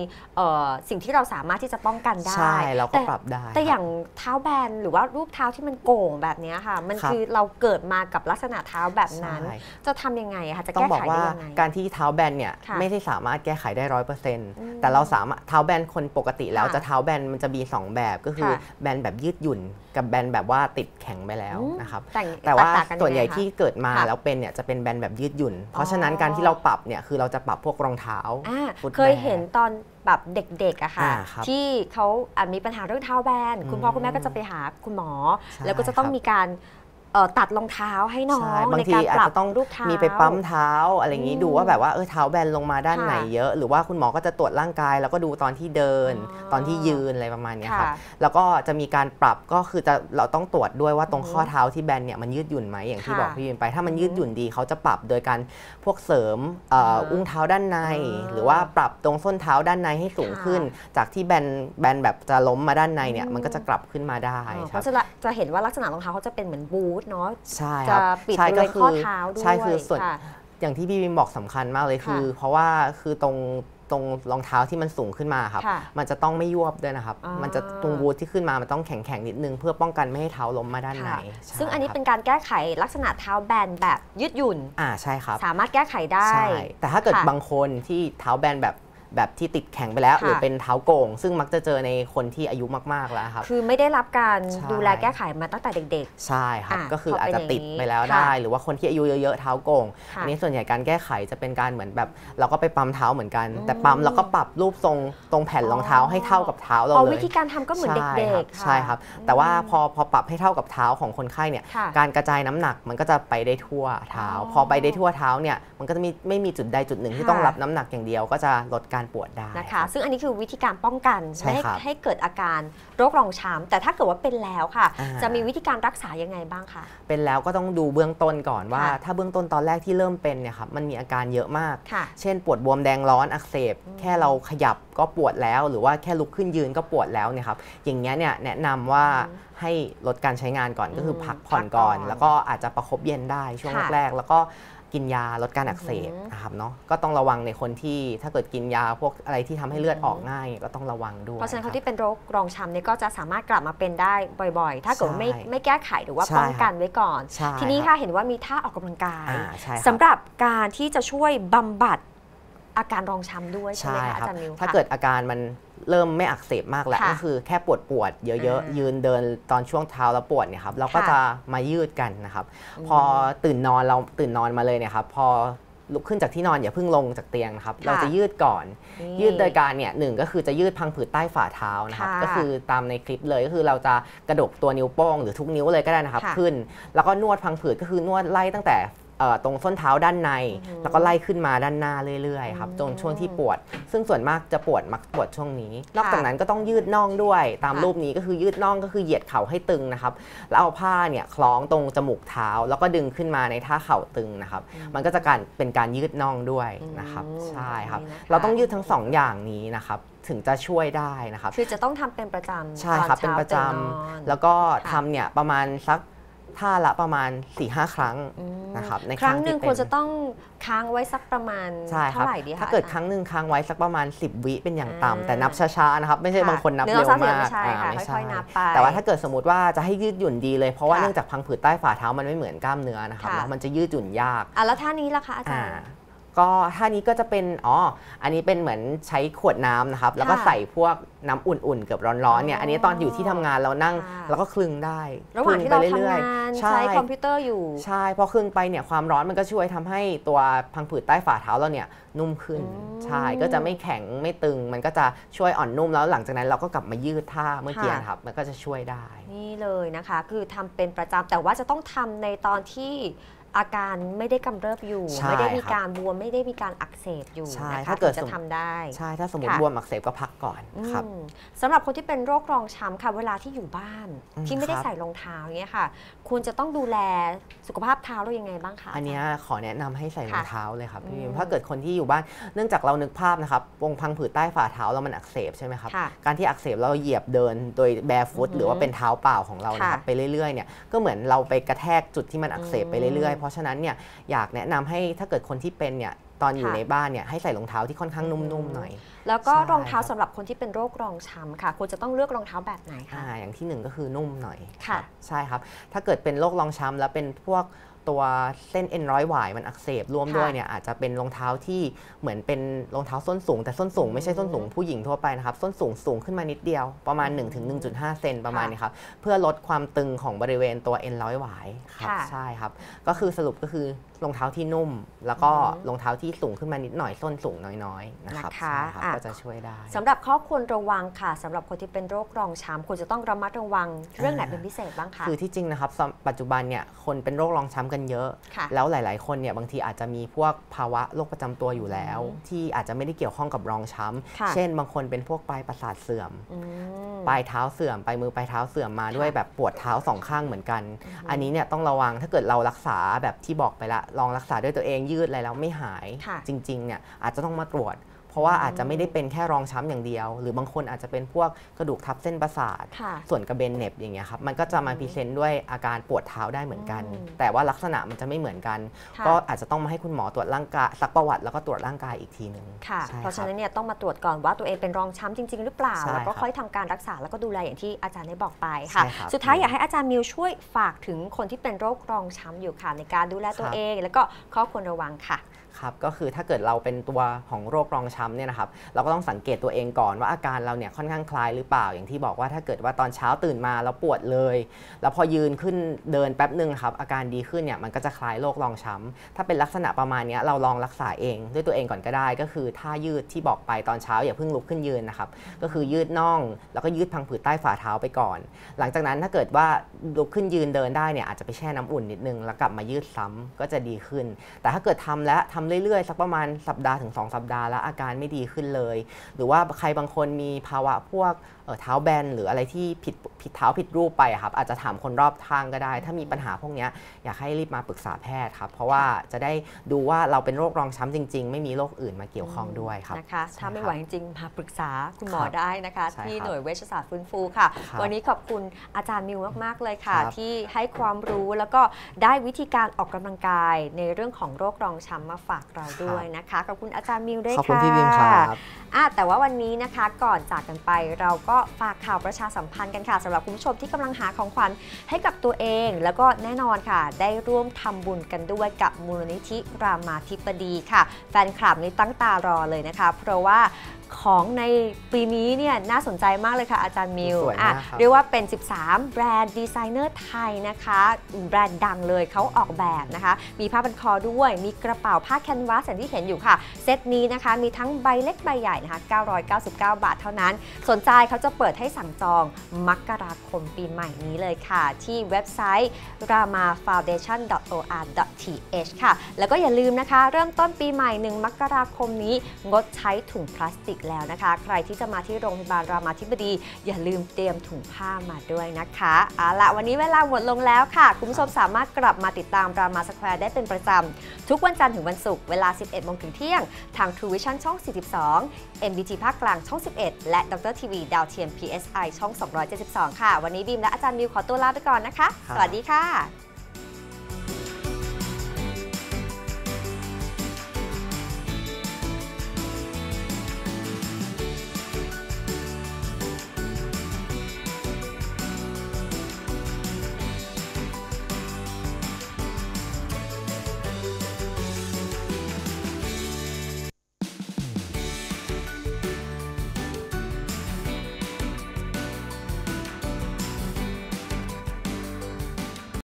สิ่งที่เราสามารถที่จะป้องกันได้ใช่เราก็ปรับได้แต่อย่างเท้าแบนหรือว่ารูปเท้าที่มันโก่งแบบนี้ค่ะมันคือเราเกิดมากับลักษณะเท้าแบบนั้นจะทำยังไงคะจะแก้ไขได้ยังไงการที่เท้าแบนเนี่ยไม่ได้สามารถแก้ไขได้ร้อยเปอร์เซ็นต์แต่เราสามารถเท้าแบนคนปกติแล้วจะเท้าแบนมันจะมีสองแบบก็คือแบนแบบยืดหยุ่นกับแบนแบบว่าติดแข็งไปแล้วนะครับแต่ว่าส่วนใหญ่ที่เกิดมาแล้วเป็นเนี่ยจะเป็นแบนแบบยืดหยุ่นเพราะฉะนั้นการที่เราปรับเนี่ยคือเราจะปรับพวกรองเท้าเคยเห็นตอนแบบเด็กๆอะค่ะที่เขามีปัญหาเรื่องเท้าแบนคุณพ่อคุณแม่ก็จะไปหาคุณหมอแล้วก็จะต้องมีการตัดรองเท้าให้น้องในการปรับรูปเท้ามีไปปั๊มเท้าอะไรอย่างนี้ดูว่าแบบว่าเออเท้าแบนลงมาด้านไหนเยอะหรือว่าคุณหมอก็จะตรวจร่างกายแล้วก็ดูตอนที่เดินตอนที่ยืนอะไรประมาณนี้ครับแล้วก็จะมีการปรับก็คือจะเราต้องตรวจด้วยว่าตรงข้อเท้าที่แบนเนี่ยมันยืดหยุ่นไหมอย่างที่บอกพี่ยินไปถ้ามันยืดหยุ่นดีเขาจะปรับโดยการพวกเสริมอุ้งเท้าด้านในหรือว่าปรับตรงส้นเท้าด้านในให้สูงขึ้นจากที่แบนแบนแบบจะล้มมาด้านในเนี่ยมันก็จะกลับขึ้นมาได้เขาจะจะเห็นว่าลักษณะรองเท้าเขาจะเป็นเหมือนบูทใช่ครับใช่ก็คือข้อเท้าด้วยใช่คือส่วนอย่างที่พี่บิมบอกสำคัญมากเลยคือเพราะว่าคือตรงตรงรองเท้าที่มันสูงขึ้นมาครับมันจะต้องไม่ยวบด้วยนะครับมันจะตรงบูทที่ขึ้นมามันต้องแข็งแข็งนิดนึงเพื่อป้องกันไม่ให้เท้าล้มมาด้านในซึ่งอันนี้เป็นการแก้ไขลักษณะเท้าแบนแบบยืดหยุ่นอ่าใช่ครับสามารถแก้ไขได้แต่ถ้าเกิดบางคนที่เท้าแบนแบบแบบที่ติดแข็งไปแล้วหรือเป็นเท้าโก่งซึ่งมักจะเจอในคนที่อายุมากๆแล้วครับคือไม่ได้รับการดูแลแก้ไขมาตั้งแต่เด็กๆใช่ครับก็คืออาจจะติดไปแล้วได้หรือว่าคนที่อายุเยอะๆเท้าโก่งอันนี้ส่วนใหญ่การแก้ไขจะเป็นการเหมือนแบบเราก็ไปปั๊มเท้าเหมือนกันแต่ปั๊มแล้วก็ปรับรูปทรงตรงแผ่นรองเท้าให้เท่ากับเท้าเราเลยวิธีการทำก็เหมือนเด็กๆใช่ครับแต่ว่าพอพอปรับให้เท่ากับเท้าของคนไข้เนี่ยการกระจายน้ำหนักมันก็จะไปได้ทั่วเท้าพอไปได้ทั่วเท้าเนี่ยมันก็จะไม่มีจุดใดจุดหนึ่งที่ต้องรับน้ำหนักอย่างเดียวก็จะลดการปวดได้นะคะซึ่งอันนี้คือวิธีการป้องกันไม่ให้ให้เกิดอาการโรครองช้ำแต่ถ้าเกิดว่าเป็นแล้วค่ะจะมีวิธีการรักษายังไงบ้างคะเป็นแล้วก็ต้องดูเบื้องต้นก่อนว่าถ้าเบื้องต้นตอนแรกที่เริ่มเป็นเนี่ยครับมันมีอาการเยอะมากเช่นปวดบวมแดงร้อนอักเสบแค่เราขยับก็ปวดแล้วหรือว่าแค่ลุกขึ้นยืนก็ปวดแล้วเนี่ยครับอย่างเงี้ยเนี่ยแนะนำว่าให้ลดการใช้งานก่อนก็คือพักผ่อนก่อนแล้วก็อาจจะประคบเย็นได้ช่วงแรกแล้วก็กินยาลดการอักเสบนะครับเนาะก็ต้องระวังในคนที่ถ้าเกิดกินยาพวกอะไรที่ทำให้เลือดออกง่ายก็ต้องระวังด้วยเพราะฉะนั้นเขาที่เป็นโรครองช้ำเนี่ยก็จะสามารถกลับมาเป็นได้บ่อยๆถ้าเกิดไม่ไม่แก้ไขหรือว่าป้องกันไว้ก่อนทีนี้ค่ะเห็นว่ามีท่าออกกำลังกายสำหรับการที่จะช่วยบำบัดอาการรองช้ำด้วยใช่ไหมคะอาจารย์นิวถ้าเกิดอาการมันเริ่มไม่อักเสบมากแล้วก็คือแค่ปวดปวดเยอะๆยืนเดินตอนช่วงเท้าแล้วปวดเนี่ยครับเราก็จะมายืดกันนะครับพอตื่นนอนเราตื่นนอนมาเลยเนี่ยครับพอลุกขึ้นจากที่นอนอย่าเพิ่งลงจากเตียงนะครับเราจะยืดก่อนยืดโดยการเนี่ยหนึ่งก็คือจะยืดพังผืดใต้ฝ่าเท้านะครับก็คือตามในคลิปเลยก็คือเราจะกระดกตัวนิ้วโป้งหรือทุกนิ้วเลยก็ได้นะครับขึ้นแล้วก็นวดพังผืดก็คือนวดไล่ตั้งแต่ตรงส้นเท้าด้านในแล้วก็ไล่ขึ้นมาด้านหน้าเรื่อยๆครับจนช่วงที่ปวดซึ่งส่วนมากจะปวดมักปวดช่วงนี้นอกจากนั้นก็ต้องยืดน่องด้วยตามรูปนี้ก็คือยืดน่องก็คือเหยียดเข่าให้ตึงนะครับแล้วเอาผ้าเนี่ยคล้องตรงจมูกเท้าแล้วก็ดึงขึ้นมาในท่าเข่าตึงนะครับมันก็จะการเป็นการยืดน่องด้วยนะครับใช่ครับเราต้องยืดทั้งสองอย่างนี้นะครับถึงจะช่วยได้นะครับคือจะต้องทำเป็นประจำใช่ครับเป็นประจำแล้วก็ทำเนี่ยประมาณสักท่าละประมาณ สี่ห้า ครั้งนะครับในครั้งหนึ่งควรจะต้องค้างไว้สักประมาณเท่าไหร่ดีคะถ้าเกิดครั้งหนึ่งค้างไว้สักประมาณสิบวิเป็นอย่างต่ำแต่นับช้าๆนะครับไม่ใช่บางคนนับเร็วมากไม่ใช่แต่ว่าถ้าเกิดสมมติว่าจะให้ยืดหยุ่นดีเลยเพราะว่าเนื่องจากพังผืดใต้ฝ่าเท้ามันไม่เหมือนกล้ามเนื้อนะครับมันจะยืดหยุ่นยากอ่ะแล้วท่านี้ล่ะคะอาจารย์ก็ท่านี้ก็จะเป็นอ๋ออันนี้เป็นเหมือนใช้ขวดน้ำนะครับแล้วก็ใส่พวกน้ำอุ่นๆเกือบร้อนๆเนี่ยอันนี้ตอนอยู่ที่ทำงานเรานั่งแล้วก็คลึงได้ระหว่างที่เราทำงานใช้คอมพิวเตอร์อยู่ใช่พอคลึงไปเนี่ยความร้อนมันก็ช่วยทำให้ตัวพังผืดใต้ฝ่าเท้าเราเนี่ยนุ่มขึ้นใช่ก็จะไม่แข็งไม่ตึงมันก็จะช่วยอ่อนนุ่มแล้วหลังจากนั้นเราก็กลับมายืดท่าเมื่อกี้ครับมันก็จะช่วยได้นี่เลยนะคะคือทำเป็นประจำแต่ว่าจะต้องทำในตอนที่ อาการไม่ได้กำเริบอยู่ไม่ได้มีการบวมไม่ได้มีการอักเสบอยู่นะคะถ้าเกิดจะทำได้ใช่ถ้าสมมติบวมอักเสบก็พักก่อนครับสำหรับคนที่เป็นโรครองช้ำค่ะเวลาที่อยู่บ้านที่ไม่ได้ใส่รองเท้าอย่างเงี้ยค่ะควรจะต้องดูแลสุขภาพเท้าเรายังไงบ้างคะอันนี้ขอแนะนำให้ใส่รองเท้าเลยครับพี่ถ้าเกิดคนที่อยู่บ้านเนื่องจากเรานึกภาพนะครับวงพังผืดใต้ฝ่าเท้าเรามันอักเสบใช่ไหมครับการที่อักเสบเราเหยียบเดินโดยแบฟุตหรือว่าเป็นเท้าเปล่าของเรานะครับไปเรื่อยๆเนี่ยก็เหมือนเราไปกระแทกจุดที่มันอักเสบไปเรื่อยๆเพราะฉะนั้นเนี่ยอยากแนะนำให้ถ้าเกิดคนที่เป็นเนี่ยตอนอยู่ในบ้านเนี่ยให้ใส่รองเท้าที่ค่อนข้างนุ่มๆหน่อยแล้วก็รองเท้าสำหรับคนที่เป็นโรครองช้ำค่ะควรจะต้องเลือกรองเท้าแบบไหนคะอย่างที่หนึ่งก็คือนุ่มหน่อยค่ะใช่ครับถ้าเกิดเป็นโรครองช้ำแล้วเป็นพวกตัวเส้นเอ็นร้อยหวายมันอักเสบร่วมด้วยเนี่ยอาจจะเป็นรองเท้าที่เหมือนเป็นรองเท้าส้นสูงแต่ส้นสูงไม่ใช่ส้นสูงผู้หญิงทั่วไปนะครับส้นสูงสูงขึ้นมานิดเดียวประมาณ หนึ่งถึงหนึ่งจุดห้า เซนประมาณนี้ครับเพื่อลดความตึงของบริเวณตัวเอ็นร้อยหวายครับใช่ครับก็คือสรุปก็คือรองเท้าที่นุ่มแล้วก็รองเท้าที่สูงขึ้นมานิดหน่อยส้นสูงน้อยๆนะครับก็จะช่วยได้สำหรับข้อควรระวังค่ะสำหรับคนที่เป็นโรครองช้ำควรจะต้องระมัดระวังเรื่องไหนเป็นพิเศษบ้างคะคือที่จริงนะครับปัจจุบันเนี่ยคนเป็นโรครองช้ำกันเยอะแล้วหลายๆคนเนี่ยบางทีอาจจะมีพวกภาวะโรคประจำตัวอยู่แล้วที่อาจจะไม่ได้เกี่ยวข้องกับรองช้ำเช่นบางคนเป็นพวกปลายประสาทเสื่อมปลายเท้าเสื่อมปลายมือปลายเท้าเสื่อมมาด้วยแบบปวดเท้าสองข้างเหมือนกันอันนี้เนี่ยต้องระวังถ้าเกิดเรารักษาแบบที่บอกไปละลองรักษาด้วยตัวเองยืดอะไรแล้วไม่หายจริงๆเนี่ยอาจจะต้องมาตรวจเพราะว่าอาจจะไม่ได้เป็นแค่รองช้ำอย่างเดียวหรือบางคนอาจจะเป็นพวกกระดูกทับเส้นประสาทส่วนกระเบนเน็บอย่างเงี้ยครับมันก็จะมาพรีเซนต์ด้วยอาการปวดเท้าได้เหมือนกันแต่ว่าลักษณะมันจะไม่เหมือนกันก็อาจจะต้องมาให้คุณหมอตรวจร่างกายซักประวัติแล้วก็ตรวจร่างกายอีกทีนึงค่ะเพราะฉะนั้นเนี่ยต้องมาตรวจก่อนว่าตัวเองเป็นรองช้ำจริงๆหรือเปล่าแล้วก็ค่อยทำการรักษาแล้วก็ดูแลอย่างที่อาจารย์ได้บอกไปค่ะสุดท้ายอยากให้อาจารย์มิวช่วยฝากถึงคนที่เป็นโรครองช้ำอยู่ค่ะในการดูแลตัวเองแล้วก็ข้อควรระวังค่ะครับก็คือถ้าเกิดเราเป็นตัวของโรครองช้ำเนี่ยนะครับเราก็ต้องสังเกตตัวเองก่อนว่าอาการเราเนี่ยค่อนข้างคล้ายหรือเปล่าอย่างที่บอกว่าถ้าเกิดว่าตอนเช้าตื่นมาเราปวดเลยแล้วพอยืนขึ้นเดินแป๊บนึงครับอาการดีขึ้นเนี่ยมันก็จะคล้ายโรครองช้ำถ้าเป็นลักษณะประมาณนี้เราลองรักษาเองด้วยตัวเองก่อนก็ได้ก็คือท่ายืดที่บอกไปตอนเช้าอย่าเพิ่งลุกขึ้นยืนนะครับก็คือยืดน่องแล้วก็ยืดพังผืดใต้ฝ่าเท้าไปก่อนหลังจากนั้นถ้าเกิดว่าลุกขึ้นยืนเดินได้เนี่ยอาจจะไปแช่น้ำอุ่นนิดนึงแล้วกลับมายืดซ้ำก็จะดีขึ้นแต่ถ้าเกิดทำและทำเรื่อยๆสักประมาณสัปดาห์ถึงสองสัปดาห์แล้วอาการไม่ดีขึ้นเลยหรือว่าใครบางคนมีภาวะพวกเท้าแบนหรืออะไรที่ผิดผิดเท้าผิดรูปไปครับอาจจะถามคนรอบข้างก็ได้ถ้ามีปัญหาพวกนี้อยากให้รีบมาปรึกษาแพทย์ครับเพราะว่าจะได้ดูว่าเราเป็นโรครองช้ำจริงๆไม่มีโรคอื่นมาเกี่ยวข้องด้วยครับนะคะถ้าไม่ไหวจริงๆมาปรึกษาคุณหมอได้นะคะที่หน่วยเวชศาสตร์ฟื้นฟูค่ะวันนี้ขอบคุณอาจารย์มิวมากๆเลยค่ะที่ให้ความรู้แล้วก็ได้วิธีการออกกำลังกายในเรื่องของโรครองช้ำมาฝากเราด้วยนะคะขอบคุณอาจารย์มิวด้วยค่ะขอบคุณพี่บิมครับแต่ว่าวันนี้นะคะก่อนจากกันไปเราก็ฝากข่าวประชาสัมพันธ์กันค่ะสำหรับคุณผู้ชมที่กำลังหาของขวัญให้กับตัวเองแล้วก็แน่นอนค่ะได้ร่วมทำบุญกันด้วยกับมูลนิธิรามาธิบดีค่ะแฟนคลับนี่ตั้งตารอเลยนะคะเพราะว่าของในปีนี้เนี่ยน่าสนใจมากเลยค่ะอาจารย์มิวเรียกว่าเป็น สิบสาม แบรนด์ดีไซเนอร์ไทยนะคะแบรนด์ดังเลยเขาออกแบบนะคะมีผ้าพันคอด้วยมีกระเป๋าผ้าแคนวาสอย่างที่เห็นอยู่ค่ะเซตนี้นะคะมีทั้งใบเล็กใบใหญ่นะคะเก้าร้อยเก้าสิบเก้า บาทเท่านั้นสนใจเขาจะเปิดให้สั่งจองมกราคมปีใหม่นี้เลยค่ะที่เว็บไซต์ รามาฟาวเดชั่น ดอท โอ อาร์ ดอท ที เอช ค่ะแล้วก็อย่าลืมนะคะเริ่มต้นปีใหม่หนึ่งมกราคมนี้งดใช้ถุงพลาสติกแล้วนะคะใครที่จะมาที่โรงพยาบาลรามาธิบดีอย่าลืมเตรียมถุงผ้ามาด้วยนะคะเอาละวันนี้เวลาหมดลงแล้วค่ะคุณผู้ชมสามารถกลับมาติดตามรามาสแควร์ได้เป็นประจำทุกวันจันทร์ถึงวันศุกร์เวลา สิบเอ็ดโมงถึงเที่ยงทาง True Vision ช่อง สี่สิบสอง เอ็ม บี ที ภาคกลางช่อง สิบเอ็ด และดรทีวีดาวเทียม พี เอส ไอ ช่อง สองร้อยเจ็ดสิบสองค่ะวันนี้บีมและอาจารย์มิวขอตัวลาไปก่อนนะคะสวัสดีค่ะ